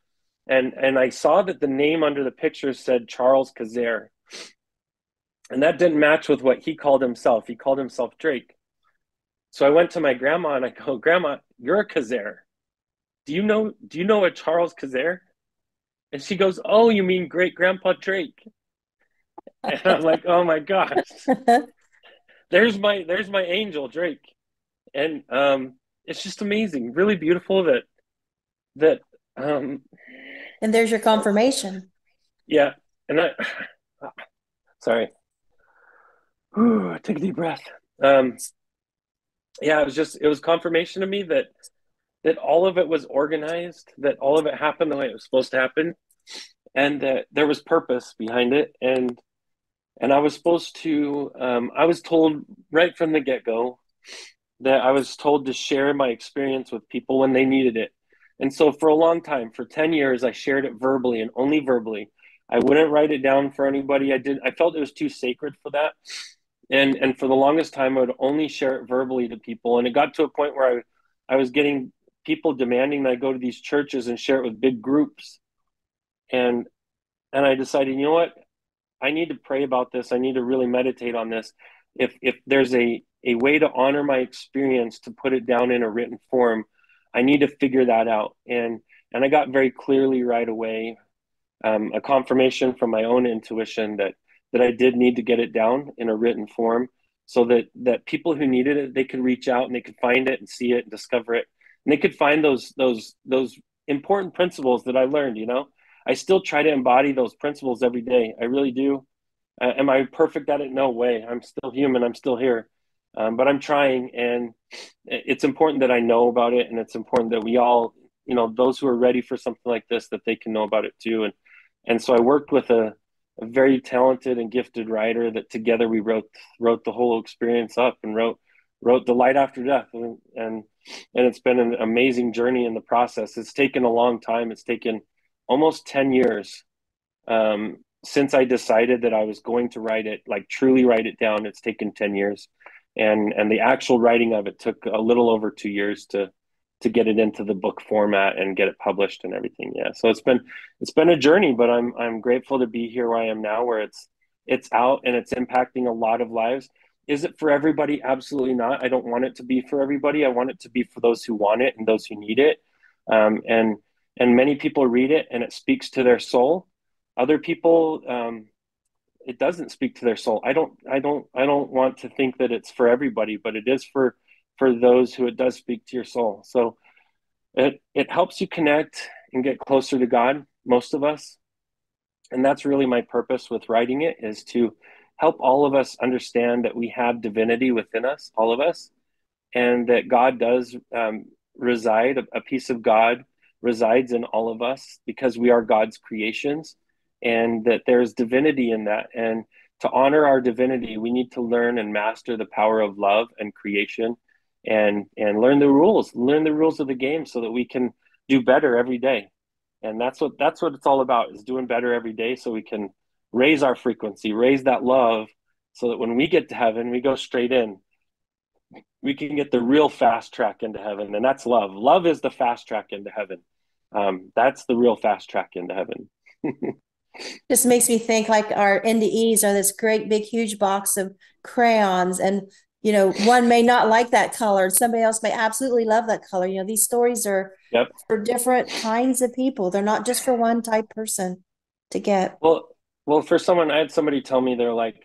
And I saw that the name under the picture said Charles Kazaire. And that didn't match with what he called himself. He called himself Drake. So I went to my grandma and I go, "Grandma, you're a Kazaire. Do you know a Charles Kazaire?" And she goes, "Oh, you mean great grandpa Drake?" And I'm like, "Oh my gosh, there's my angel Drake." And it's just amazing, really beautiful that. And there's your confirmation. Yeah, and I sorry. Ooh, take a deep breath. Yeah, it was confirmation to me that all of it was organized, that all of it happened the way it was supposed to happen, and that there was purpose behind it. And I was supposed to, I was told right from the get-go that I was told to share my experience with people when they needed it. And so for a long time, for 10 years, I shared it verbally and only verbally. I wouldn't write it down for anybody. I felt it was too sacred for that. And for the longest time, I would only share it verbally to people. And it got to a point where I was getting people demanding that I go to these churches and share it with big groups. And I decided, you know what? I need to pray about this. I need to really meditate on this. If there's a way to honor my experience, to put it down in a written form, I need to figure that out. And I got very clearly right away a confirmation from my own intuition that I did need to get it down in a written form so that people who needed it, they could reach out and they could find it and see it and discover it. And they could find those important principles that I learned, you know. I still try to embody those principles every day. I really do. Am I perfect at it? No way. I'm still human. I'm still here. But I'm trying, and it's important that I know about it. And it's important that we all, you know, those who are ready for something like this, that they can know about it too. And so I worked with a very talented and gifted writer that together we wrote the whole experience up and wrote The Light After Death. And it's been an amazing journey in the process. It's taken a long time. It's taken almost 10 years since I decided that I was going to write it, like truly write it down. It's taken 10 years. And the actual writing of it took a little over 2 years to get it into the book format and get it published and everything. Yeah. So it's been a journey, but I'm grateful to be here where I am now, where it's out and it's impacting a lot of lives. Is it for everybody? Absolutely not. I don't want it to be for everybody. I want it to be for those who want it and those who need it. And many people read it and it speaks to their soul. Other people, it doesn't speak to their soul. I don't want to think that it's for everybody, but it is for those who it does speak to your soul. So it helps you connect and get closer to God, most of us. And that's really my purpose with writing it, is to help all of us understand that we have divinity within us, all of us, and that God does reside, a piece of God resides in all of us because we are God's creations, and that there's divinity in that. And to honor our divinity, we need to learn and master the power of love and creation and learn the rules of the game so that we can do better every day. And that's what it's all about, is doing better every day so we can raise our frequency, raise that love, so that when we get to heaven, we go straight in. We can get the real fast track into heaven, and that's love. Love is the fast track into heaven. That's the real fast track into heaven. Just makes me think, like, our NDEs are this great big huge box of crayons, and you know, one may not like that color and somebody else may absolutely love that color. You know, these stories are for different kinds of people. They're not just for one type person to get. Well, for someone, I had somebody tell me, they're like,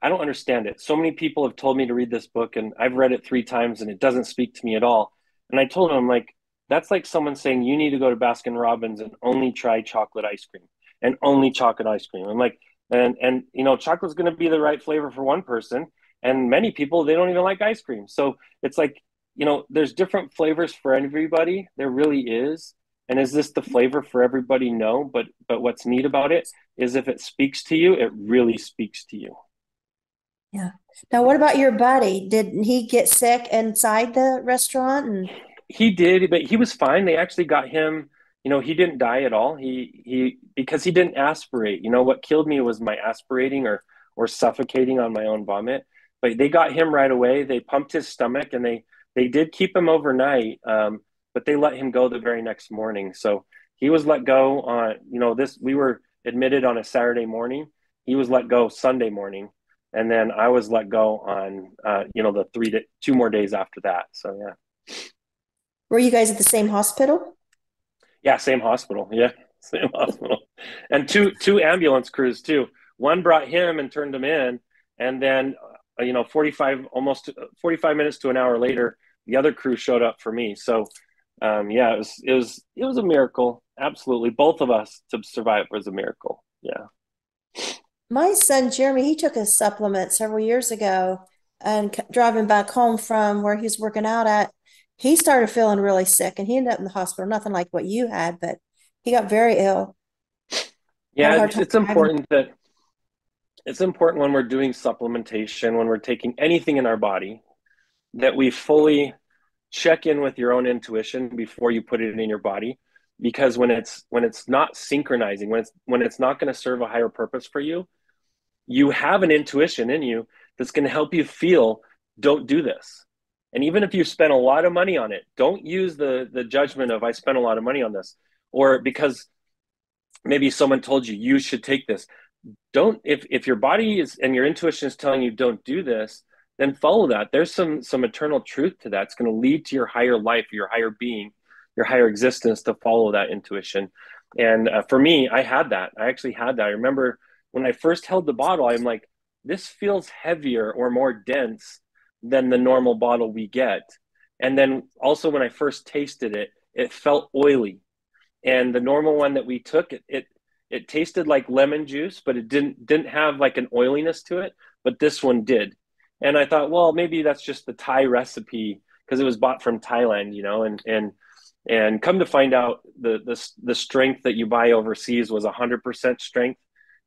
I don't understand it. So many people have told me to read this book, and I've read it 3 times and it doesn't speak to me at all. And I told them, I'm like, that's like someone saying you need to go to Baskin Robbins and only try chocolate ice cream and only chocolate ice cream. I'm like, and you know, chocolate's going to be the right flavor for one person. And many people, they don't even like ice cream. So it's like, you know, there's different flavors for everybody. There really is. And is this the flavor for everybody? No, but what's neat about it is if it speaks to you, it really speaks to you. Yeah. Now, what about your buddy? Did he get sick inside the restaurant? He did, but he was fine. They actually got him, you know, he didn't die at all. He because he didn't aspirate. You know, what killed me was my aspirating or suffocating on my own vomit. But they got him right away. They pumped his stomach, and they did keep him overnight, but they let him go the very next morning. So he was let go on, you know, we were admitted on a Saturday morning. He was let go Sunday morning. And then I was let go on, you know, the 2 more days after that. So, yeah. Were you guys at the same hospital? Yeah, same hospital. Yeah, same hospital. And two ambulance crews, too. One brought him and turned him in. And then, you know, almost 45 minutes to an hour later, the other crew showed up for me. So, yeah, it was a miracle. Absolutely. Both of us to survive was a miracle. Yeah. My son, Jeremy, he took a supplement several years ago, and driving back home from where he was working out at, he started feeling really sick, and he ended up in the hospital. Nothing like what you had, but he got very ill. Yeah, it's important when we're doing supplementation, when we're taking anything in our body, that we fully check in with your own intuition before you put it in your body. Because when it's not synchronizing, when it's not going to serve a higher purpose for you, you have an intuition in you that's going to help you feel, don't do this. And even if you spend a lot of money on it, don't use the judgment of I spent a lot of money on this, or because maybe someone told you, you should take this. Don't, if your body is, and your intuition is telling you don't do this, then follow that. There's some eternal truth to that. It's going to lead to your higher life, your higher being, your higher existence, to follow that intuition. And for me, I had that. I actually had that. I remember when I first held the bottle, I'm like, this feels heavier or more dense than the normal bottle we get. And then also when I first tasted it, it felt oily. And the normal one that we took, it tasted like lemon juice, but it didn't have like an oiliness to it. But this one did. And I thought, well, maybe that's just the Thai recipe, because it was bought from Thailand, you know, and come to find out the strength that you buy overseas was 100% strength.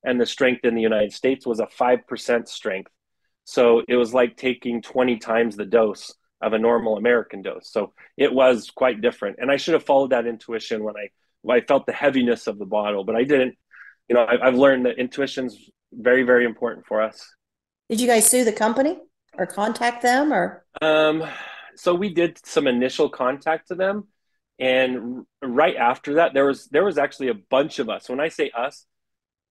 And the strength in the United States was a 5% strength. So it was like taking 20 times the dose of a normal American dose. So it was quite different. And I should have followed that intuition when I felt the heaviness of the bottle, but I didn't. You know, I've learned that intuition's very, very important for us. Did you guys sue the company or contact them, or? So we did some initial contact to them. And right after that, there was actually a bunch of us. When I say us,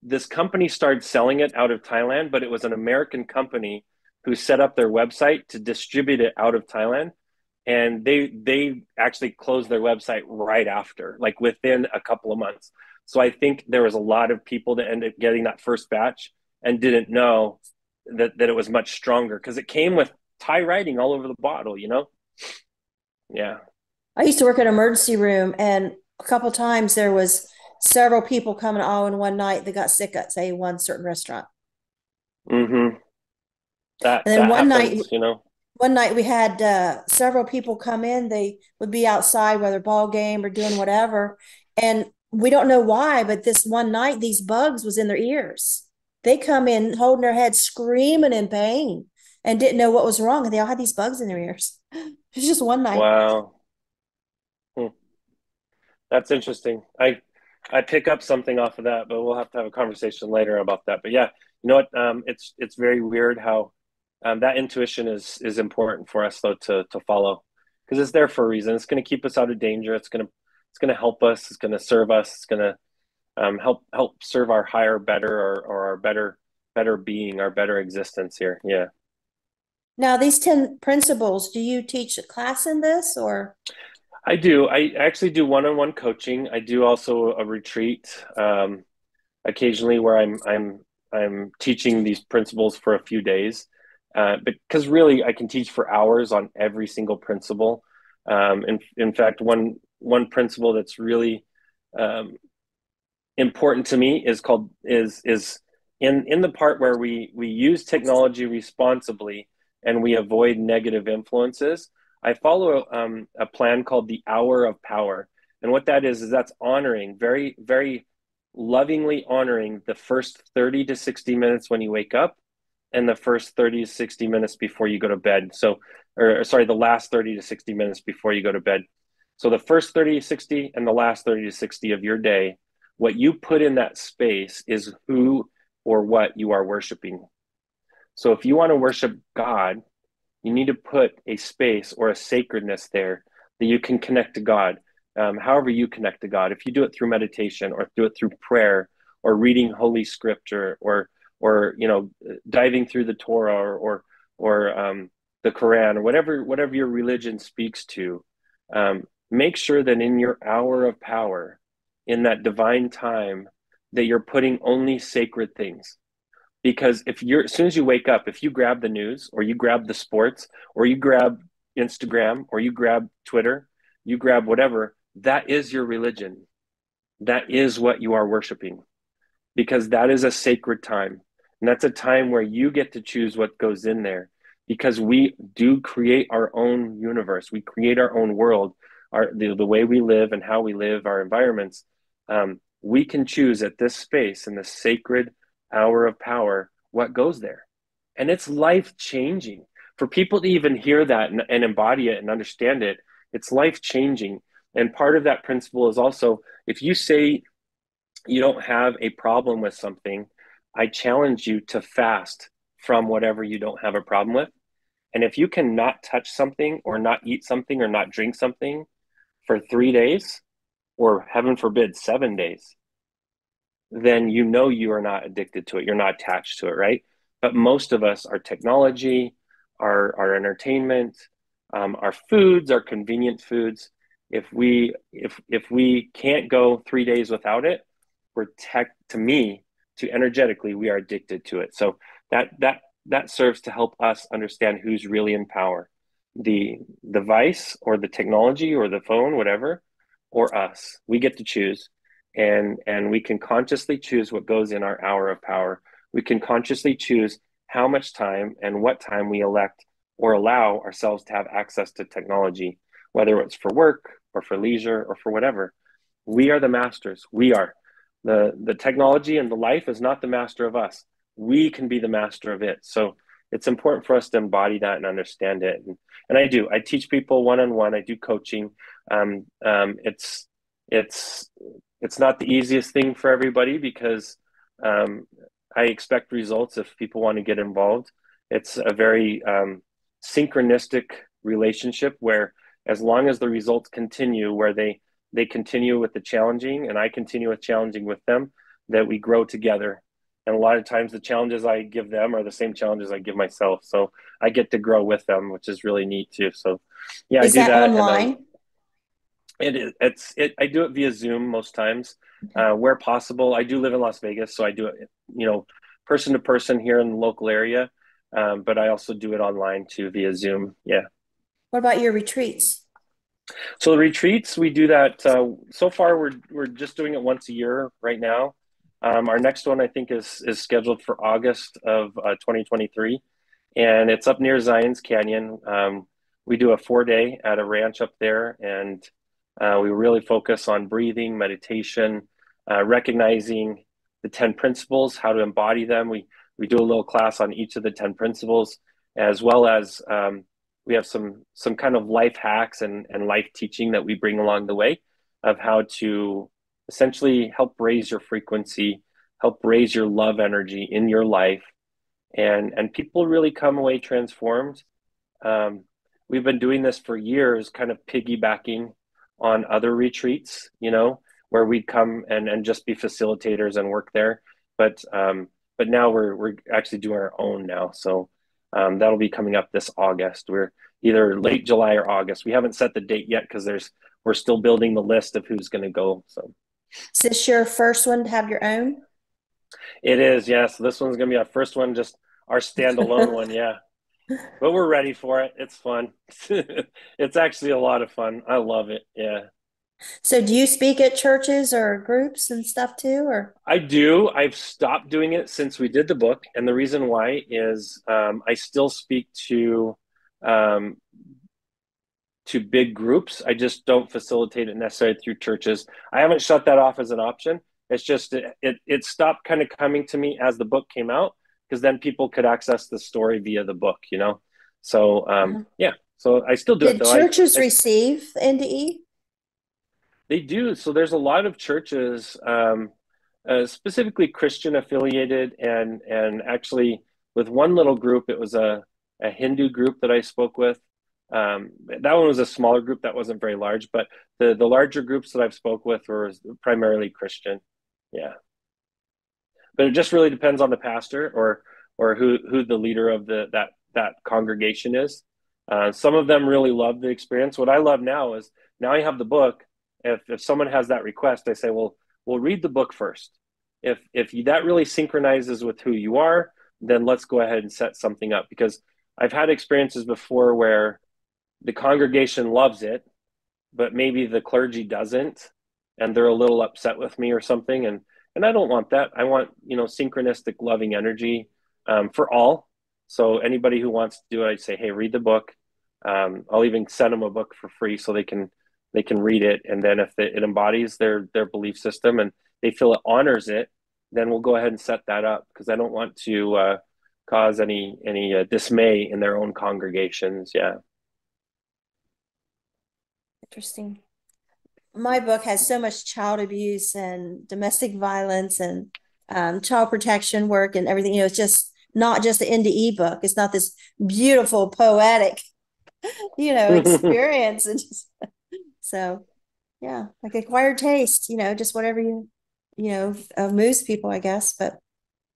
this company started selling it out of Thailand, but it was an American company who set up their website to distribute it out of Thailand. And they actually closed their website right after, like within a couple of months. So I think there was a lot of people that ended up getting that first batch and didn't know that it was much stronger, because it came with Thai writing all over the bottle, you know? Yeah. I used to work in an emergency room, and a couple times there was several people coming all in one night that got sick at, say, one certain restaurant. Mm-hmm. One night we had several people come in. They would be outside, whether ball game or doing whatever. And we don't know why, but this one night, these bugs was in their ears. They come in holding their head, screaming in pain, and didn't know what was wrong. And they all had these bugs in their ears. It's just one night. Wow. Hmm. That's interesting. I pick up something off of that, but we'll have to have a conversation later about that. But yeah, you know what? It's very weird how that intuition is important for us, though, to follow, because it's there for a reason. It's going to keep us out of danger. It's going to help us. It's going to serve us. It's going to help serve our higher, better, or our better being, our better existence here. Yeah. Now, these 10 principles, do you teach a class in this, or? I do. I actually do one-on-one coaching. I do also a retreat occasionally where I'm teaching these principles for a few days, because really I can teach for hours on every single principle. In fact, one principle that's really important to me is called is in the part where we use technology responsibly and we avoid negative influences. I follow a plan called the Hour of Power. And what that is that's honoring, very, very lovingly honoring the first 30 to 60 minutes when you wake up and the first 30 to 60 minutes before you go to bed. The last 30 to 60 minutes before you go to bed. So the first 30 to 60 and the last 30 to 60 of your day, what you put in that space is who or what you are worshiping. So if you want to worship God, you need to put a space or a sacredness there that you can connect to God, however you connect to God. If you do it through meditation or do it through prayer or reading Holy Scripture or you know, diving through the Torah or the Quran or whatever your religion speaks to, make sure that in your hour of power, in that divine time, that you're putting only sacred things. Because as soon as you wake up, if you grab the news or you grab the sports or you grab Instagram or you grab Twitter, you grab whatever, that is your religion. That is what you are worshiping, because that is a sacred time. And that's a time where you get to choose what goes in there, because we do create our own universe. We create our own world, the way we live and how we live, our environments. We can choose at this space in the sacred hour of power what goes there, and it's life-changing for people to even hear that and embody it and understand it. It's life-changing. And part of that principle is also, if you say you don't have a problem with something, I challenge you to fast from whatever you don't have a problem with. And if you cannot touch something or not eat something or not drink something for 3 days, or heaven forbid, 7 days, then you know you are not addicted to it. You're not attached to it, right? But most of us, our technology, our entertainment, our foods, our convenient foods, if we can't go 3 days without it, we're energetically, we are addicted to it. So that serves to help us understand who's really in power, the device or the technology or the phone, whatever, or us. We get to choose, and we can consciously choose what goes in our hour of power. We can consciously choose how much time and what time we elect or allow ourselves to have access to technology, whether it's for work or for leisure or for whatever. We are the masters. We are. The technology and the life is not the master of us. We can be the master of it. So it's important for us to embody that and understand it. And I do. I teach people one-on-one. I do coaching. It's not the easiest thing for everybody, because I expect results if people want to get involved. It's a very synchronistic relationship where, as long as the results continue, where they continue with the challenging and I continue with challenging with them, that we grow together. And a lot of times the challenges I give them are the same challenges I give myself. So I get to grow with them, which is really neat too. So yeah, is I do that online? I do it via Zoom most times, where possible. I do live in Las Vegas, so I do it, person to person here in the local area. But I also do it online too, via Zoom. Yeah. What about your retreats? So the retreats, we do that. So far, we're just doing it once a year right now. Our next one, I think, is scheduled for August of 2023, and it's up near Zion's Canyon. We do a 4-day at a ranch up there, and we really focus on breathing, meditation, recognizing the 10 principles, how to embody them. We do a little class on each of the 10 principles, as well as we have some kind of life hacks and life teaching that we bring along the way of how to essentially help raise your frequency, help raise your love energy in your life. And people really come away transformed. We've been doing this for years, kind of piggybacking on other retreats, where we'd come and just be facilitators and work there. But now we're actually doing our own now. So that'll be coming up this August. We're either late July or August. We haven't set the date yet because we're still building the list of who's going to go. So is this your first one to have your own? It is, yes. Yeah. So this one's going to be our first one, just our standalone one, yeah. But we're ready for it. It's fun. It's actually a lot of fun. I love it, yeah. So do you speak at churches or groups and stuff too? Or I do. I've stopped doing it since we did the book. And the reason why is I still speak to big groups. I just don't facilitate it necessarily through churches. I haven't shut that off as an option. It's just it stopped kind of coming to me as the book came out, because then people could access the story via the book, So, yeah. So I still do it, though. Did churches receive NDE? They do. So there's a lot of churches, specifically Christian affiliated, and actually with one little group, it was a Hindu group that I spoke with. That one was a smaller group that wasn't very large, but the larger groups that I've spoke with were primarily Christian. Yeah. But it just really depends on the pastor or who the leader of that congregation is. Some of them really love the experience. What I love now is, now I have the book. If someone has that request, I say, well, we'll read the book first. If that really synchronizes with who you are, then let's go ahead and set something up, because I've had experiences before where the congregation loves it, but maybe the clergy doesn't, and they're a little upset with me or something. And I don't want that. I want, synchronistic loving energy for all. So anybody who wants to do it, I say, hey, read the book. I'll even send them a book for free so they can read it. And then if it embodies their belief system and they feel it honors it, then we'll go ahead and set that up, because I don't want to cause any dismay in their own congregations. Yeah. Interesting. My book has so much child abuse and domestic violence and child protection work and everything. It's just not just the NDE book. It's not this beautiful poetic, you know, experience. And just, so, yeah, like acquired taste, you know, just whatever moves people, I guess. But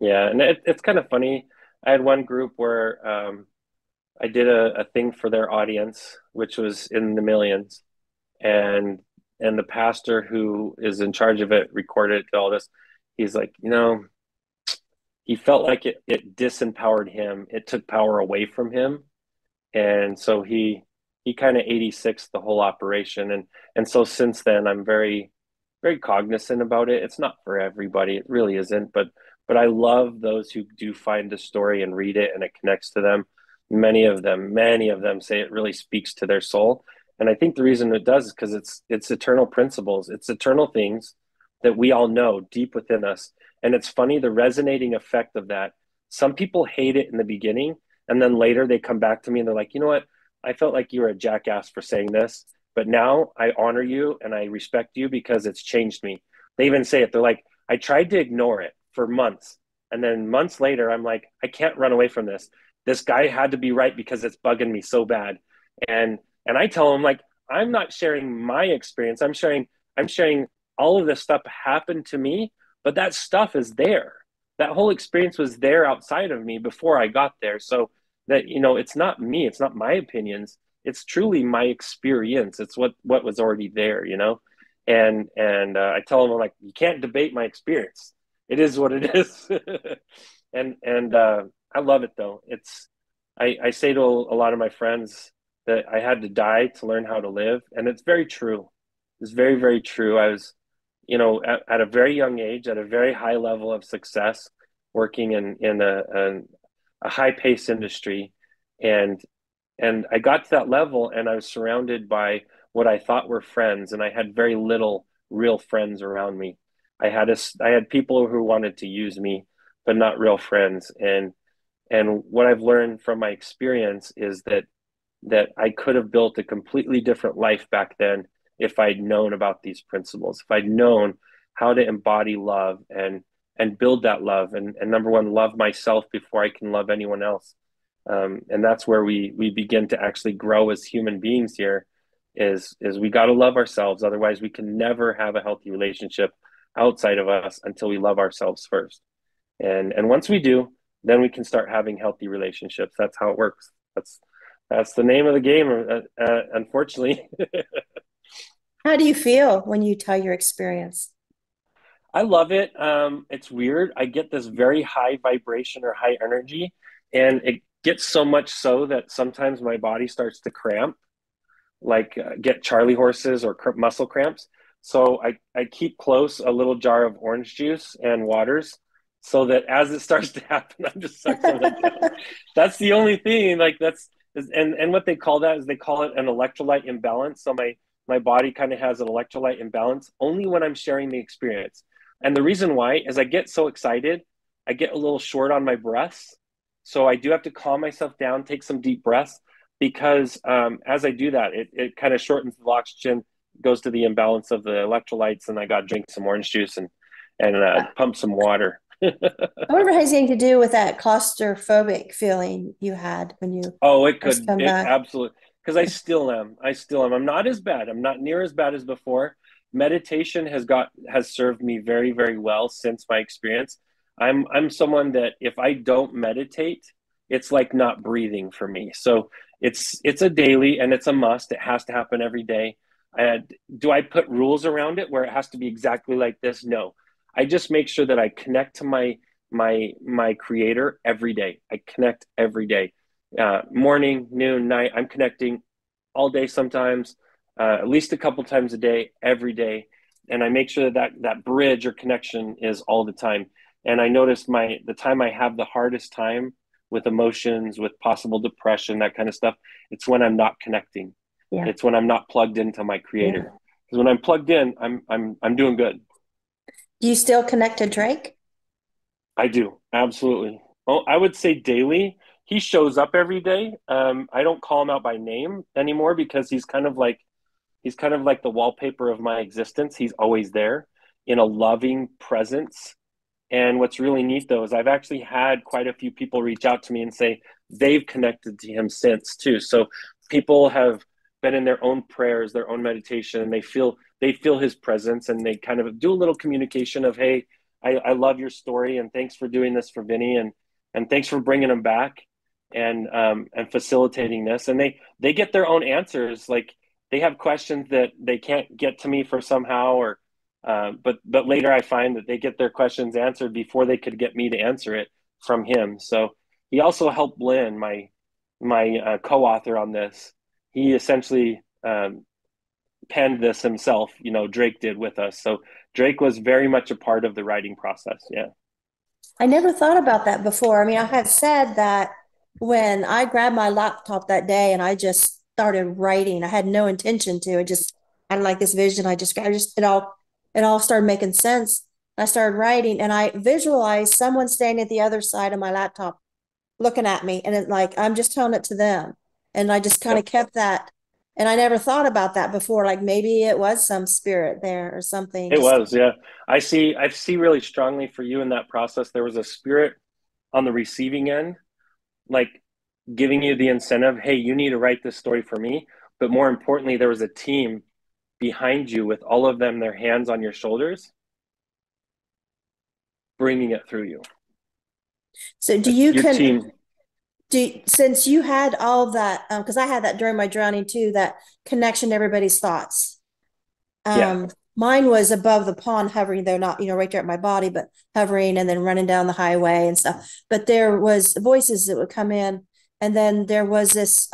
yeah, and it's kind of funny. I had one group where I did a thing for their audience, which was in the millions, and the pastor who is in charge of it recorded all this. He's like, you know, he felt like it disempowered him. It took power away from him. And so he kind of 86'd the whole operation. And so since then, I'm very, very cognizant about it. It's not for everybody. It really isn't. But I love those who do find the story and read it and it connects to them. Many of them say it really speaks to their soul. And I think the reason it does is because it's eternal principles. It's eternal things that we all know deep within us. And it's funny, the resonating effect of that. Some people hate it in the beginning, and then later they come back to me and they're like, you know what? I felt like you were a jackass for saying this, but now I honor you and I respect you because it's changed me. They even say it. They're like, I tried to ignore it for months. And then months later, I'm like, I can't run away from this. This guy had to be right because it's bugging me so bad. And I tell him, like, I'm not sharing my experience. I'm sharing all of this stuff happened to me, but that stuff is there. That whole experience was there outside of me before I got there. So that, you know, it's not me, it's not my opinions. It's truly my experience. It's what was already there, you know? And I tell him, I'm like, you can't debate my experience. It is what it is. And I love it though. I say to a lot of my friends that I had to die to learn how to live. And it's very true. It's very, very true. I was, you know, at a very young age, at a very high level of success, working in a high pace industry. And I got to that level and I was surrounded by what I thought were friends. And I had very little real friends around me. I had people who wanted to use me, but not real friends. And what I've learned from my experience is that I could have built a completely different life back then if I'd known about these principles, if I'd known how to embody love and build that love. And number one, love myself before I can love anyone else. And that's where we begin to actually grow as human beings here is we got to love ourselves. Otherwise, we can never have a healthy relationship outside of us until we love ourselves first. And once we do, then we can start having healthy relationships. That's how it works. That's the name of the game, unfortunately. How do you feel when you tell your experience? I love it. It's weird. I get this very high vibration or high energy, and it gets so much so that sometimes my body starts to cramp, like get Charlie horses or muscle cramps. So I keep close a little jar of orange juice and waters, so that as it starts to happen, I'm just sucked in. That's the only thing. Like and what they call that is they call it an electrolyte imbalance. So my body kind of has an electrolyte imbalance only when I'm sharing the experience. And the reason why is I get so excited, I get a little short on my breaths. So I do have to calm myself down, take some deep breaths, because as I do that, it kind of shortens the oxygen, goes to the imbalance of the electrolytes, and I got to drink some orange juice and pump some water. I wonder if it has anything to do with that claustrophobic feeling you had when you. Oh, it could. It absolutely. Because I still am. I'm not as bad. I'm not near as bad as before. Meditation has served me very, very well since my experience. I'm someone that if I don't meditate, it's like not breathing for me. So it's a daily and it's a must. It has to happen every day. Do I put rules around it where it has to be exactly like this? No. I just make sure that I connect to my creator every day. I connect every day, morning, noon, night. I'm connecting all day sometimes, at least a couple times a day, every day. And I make sure that bridge or connection is all the time. And I notice the time I have the hardest time with emotions, with possible depression, that kind of stuff, it's when I'm not connecting. Yeah. It's when I'm not plugged into my creator. Yeah. 'Cause when I'm plugged in, I'm doing good. Do you still connect to Drake? I do, absolutely. Well, I would say daily. He shows up every day. I don't call him out by name anymore because he's kind of like the wallpaper of my existence. He's always there in a loving presence And what's really neat, though, is I've actually had quite a few people reach out to me and say they've connected to him since, too. So people have been in their own prayers, their own meditation, and they feel his presence, and they kind of do a little communication of, hey, I love your story, and thanks for doing this for Vinny, and thanks for bringing him back and facilitating this. And they get their own answers. Like, they have questions that they can't get to me for somehow, or but later I find that they get their questions answered before they could get me to answer it from him. So he also helped Lynn, my co-author on this. He essentially penned this himself, you know, Drake did with us. So Drake was very much a part of the writing process. Yeah. I never thought about that before. I mean, I have said that when I grabbed my laptop that day and I just started writing, I had no intention to, I just had like this vision. I just, it all started making sense. I started writing, and I visualized someone standing at the other side of my laptop looking at me. And it's like, I'm just telling it to them. And I just kind of kept that. And I never thought about that before. Like, maybe it was some spirit there or something. It was, yeah. I see really strongly for you in that process, there was a spirit on the receiving end, like giving you the incentive, hey, you need to write this story for me. But more importantly, there was a team behind you with all of them, their hands on your shoulders, bringing it through you. So do you since you had all that, because I had that during my drowning too, that connection to everybody's thoughts. Yeah. Mine was above the pond hovering, though not, you know, right there at my body, but hovering and then running down the highway and stuff. But there was voices that would come in, and then there was this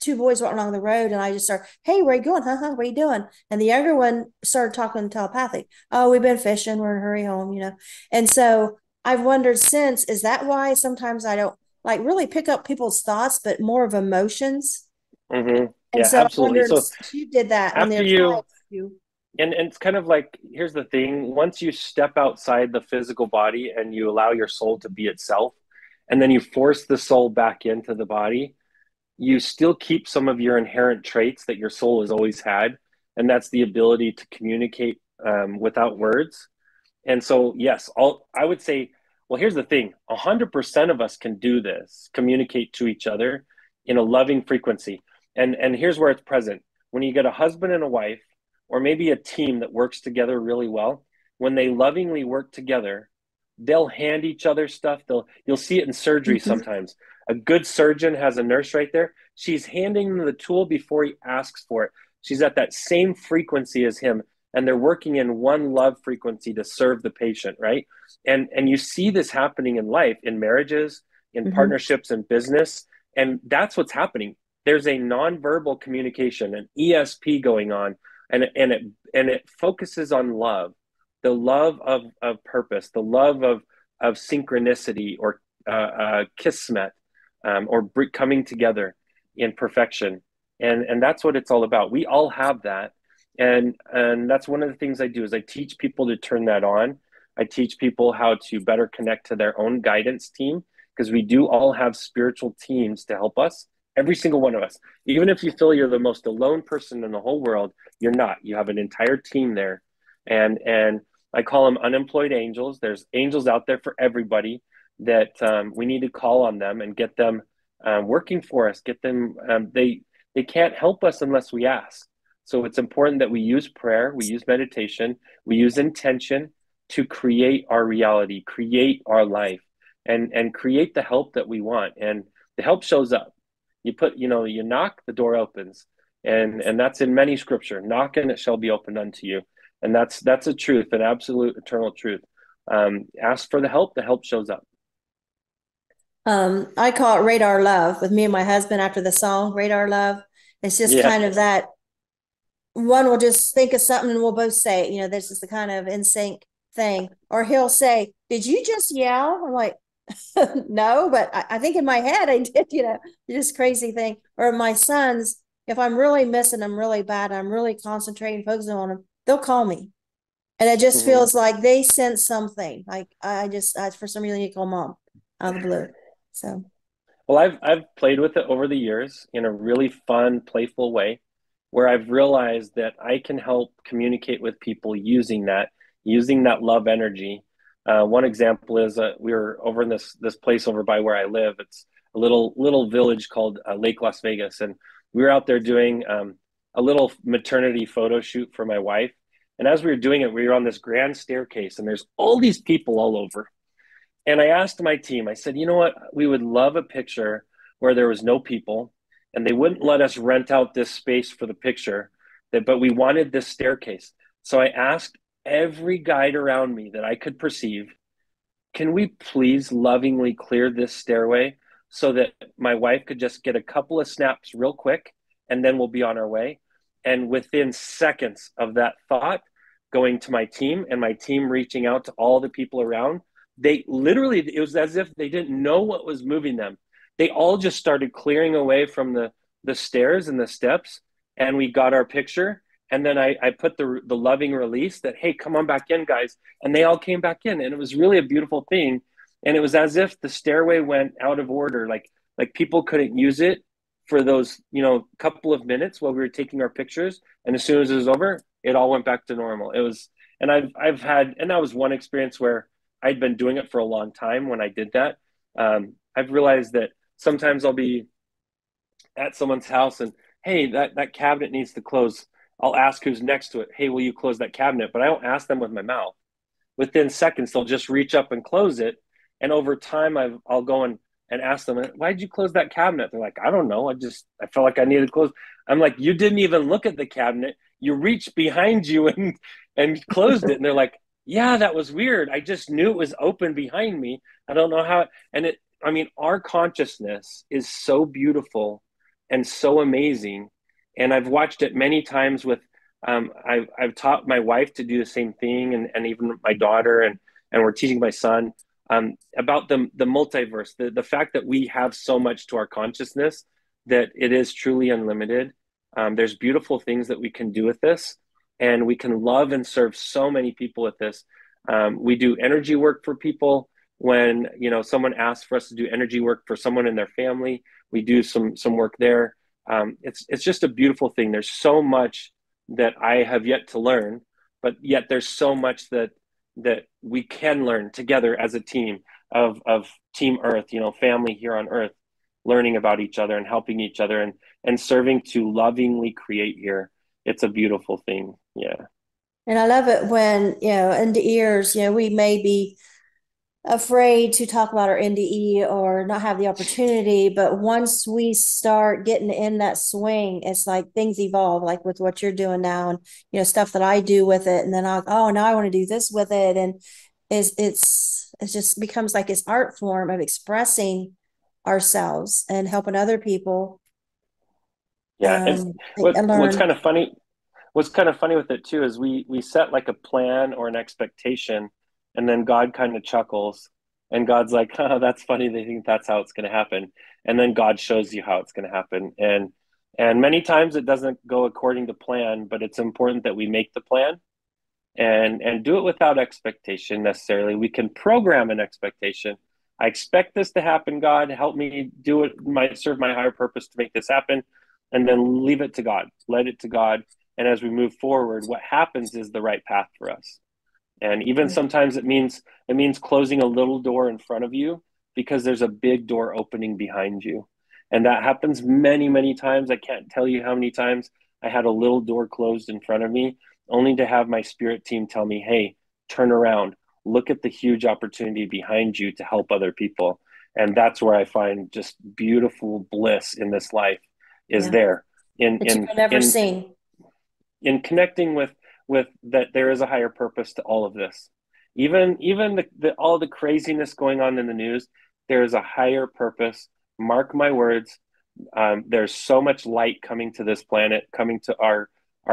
two boys walking along the road, and I just started, hey, where are you going? Huh? What are you doing? And the younger one started talking telepathic. Oh, we've been fishing. We're in a hurry home, you know. And so I've wondered since, is that why sometimes I don't like really pick up people's thoughts, but more of emotions? Mm-hmm. Yeah, so absolutely. So you did that after you. And it's kind of like, here's the thing. Once you step outside the physical body and you allow your soul to be itself, and then you force the soul back into the body, you still keep some of your inherent traits that your soul has always had. And that's the ability to communicate without words. And so, yes, I would say, well, here's the thing. 100% of us can do this, communicate to each other in a loving frequency. And here's where it's present. When you get a husband and a wife, or maybe a team that works together really well, when they lovingly work together, they'll hand each other stuff. You'll see it in surgery sometimes. A good surgeon has a nurse right there. She's handing him the tool before he asks for it. She's at that same frequency as him, and they're working in one love frequency to serve the patient, right? And you see this happening in life, in marriages, in partnerships, in business, and that's what's happening. There's a nonverbal communication, an ESP going on, and it focuses on love, the love of purpose, the love of synchronicity, or kismet, or coming together in perfection, and that's what it's all about. We all have that. And that's one of the things I do is I teach people to turn that on. I teach people how to better connect to their own guidance team, because we do all have spiritual teams to help us. Every single one of us. Even if you feel you're the most alone person in the whole world, you're not. You have an entire team there. And I call them unemployed angels. There's angels out there for everybody that we need to call on them and get them working for us. Get them. They can't help us unless we ask. So it's important that we use prayer, we use meditation, we use intention to create our reality, create our life, and create the help that we want. And the help shows up. You put, you know, you knock, the door opens, and that's in many scripture. Knock and it shall be opened unto you, and that's a truth, an absolute eternal truth. Ask for the help shows up. I call it radar love with me and my husband after the song Radar Love. It's just kind of that. One will just think of something and we'll both say it, you know, this is the kind of in sync thing. Or he'll say, did you just yell? I'm like, no, but I think in my head I did, you know, this crazy thing. Or my sons, if I'm really missing them really bad, I'm really concentrating, focusing on them, they'll call me. And it just feels like they sense something. Like I for some reason, you call mom out of the blue. So, well, I've played with it over the years in a really fun, playful way, where I've realized that I can help communicate with people using that love energy One example is we were over in this place over by where I live. It's a little village called Lake Las Vegas, and we were out there doing a little maternity photo shoot for my wife. And as we were doing it, we were on this grand staircase, and there's all these people all over. And I asked my team, I said, you know what? We would love a picture where there was no people, and they wouldn't let us rent out this space for the picture, but we wanted this staircase. So I asked every guide around me that I could perceive, can we please lovingly clear this stairway so that my wife could just get a couple of snaps real quick, and then we'll be on our way. And within seconds of that thought going to my team and my team reaching out to all the people around, they literally, it was as if they didn't know what was moving them. They all just started clearing away from the stairs and the steps, and we got our picture. And then I put the loving release that, hey, come on back in, guys. And they all came back in, and it was really a beautiful thing. And it was as if the stairway went out of order. Like people couldn't use it for those, couple of minutes while we were taking our pictures. And as soon as it was over, it all went back to normal. It was, and that was one experience where I'd been doing it for a long time when I did that. I've realized that sometimes I'll be at someone's house and, hey, that cabinet needs to close. I'll ask who's next to it, hey, will you close that cabinet? But I don't ask them with my mouth. Within seconds, they'll just reach up and close it. And over time, I'll go and ask them, why did you close that cabinet? They're like, I don't know. I felt like I needed to close. I'm like, you didn't even look at the cabinet. You reached behind you and closed it. And they're like, yeah, that was weird. I just knew it was open behind me. I don't know how. Our consciousness is so beautiful and so amazing. And I've watched it many times with, I've taught my wife to do the same thing, and even my daughter, and we're teaching my son about the multiverse, the fact that we have so much to our consciousness that it is truly unlimited. There's beautiful things that we can do with this, and we can love and serve so many people with this. We do energy work for people. When someone asks for us to do energy work for someone in their family, we do some work there. It's just a beautiful thing. There's so much that I have yet to learn, but yet there's so much that we can learn together as a team of Team Earth, family here on Earth, learning about each other and helping each other and serving to lovingly create here. It's a beautiful thing. Yeah. And I love it when, in the ears, we may be afraid to talk about our NDE or not have the opportunity, but once we start getting in that swing, it's like things evolve, like with what you're doing now, and stuff that I do with it, and then now I want to do this with it, and it just becomes like this art form of expressing ourselves and helping other people. Yeah, and what's kind of funny with it too is we set like a plan or an expectation. And then God kind of chuckles, and God's like, oh, that's funny. They think that's how it's going to happen. And then God shows you how it's going to happen. And many times it doesn't go according to plan, but it's important that we make the plan and do it without expectation necessarily. We can program an expectation. I expect this to happen, God. Help me do it, serve my higher purpose to make this happen. And then leave it to God, let it to God. And as we move forward, what happens is the right path for us. And even sometimes it means closing a little door in front of you because there's a big door opening behind you. And that happens many, many times. I can't tell you how many times I had a little door closed in front of me only to have my spirit team tell me, hey, turn around, look at the huge opportunity behind you to help other people. And that's where I find just beautiful bliss in this life is there. In connecting with that there is a higher purpose to all of this. Even all the craziness going on in the news, there is a higher purpose. Mark my words, there's so much light coming to this planet, coming to our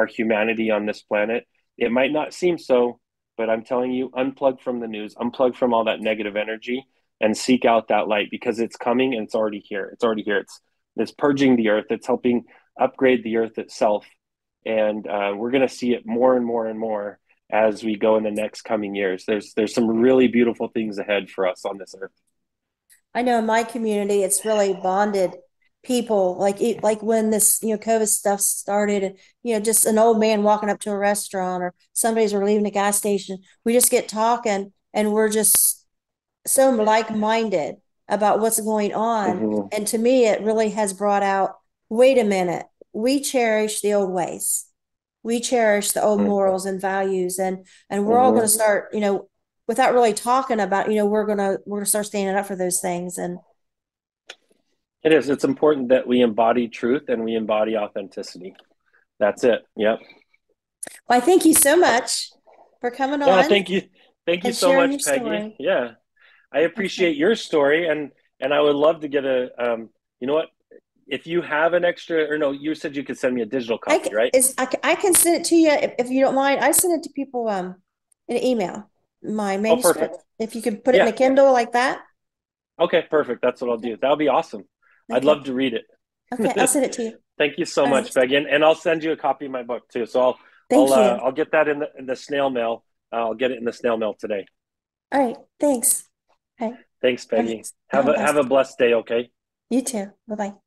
humanity on this planet. It might not seem so, but I'm telling you, unplug from the news, unplug from all that negative energy and seek out that light because it's coming and it's already here. It's purging the earth. It's helping upgrade the earth itself. And we're going to see it more and more and more as we go in the next coming years. There's some really beautiful things ahead for us on this earth. I know in my community, it's really bonded people. Like when this COVID stuff started, just an old man walking up to a restaurant or somebody's leaving a gas station, we just get talking. and we're just so like-minded about what's going on. Mm-hmm. And to me, it really has brought out, wait a minute, we cherish the old ways. We cherish the old morals and values, and we're all going to start, you know, without really talking about, you know, we're going to start standing up for those things. And it is, it's important that we embody truth and we embody authenticity. That's it. Yep. Well, I thank you so much for coming on. Thank you. Thank you so much, Pegi. Yeah. I appreciate your story, and I would love to get a, you know what, if you have an extra, or no, you said you could send me a digital copy, right? I can send it to you if you don't mind. I send it to people in an email, my manuscript. Oh, if you could put it in a Kindle like that. Okay, perfect. That's what I'll do. That'll be awesome. Okay. I'd love to read it. Okay, I'll send it to you. Thank you so much, Pegi. And I'll send you a copy of my book too. So I'll get that in the snail mail. I'll get it in the snail mail today. All right. Thanks. All right. Thanks, Pegi. Have a blessed day. Okay. You too. Bye-bye.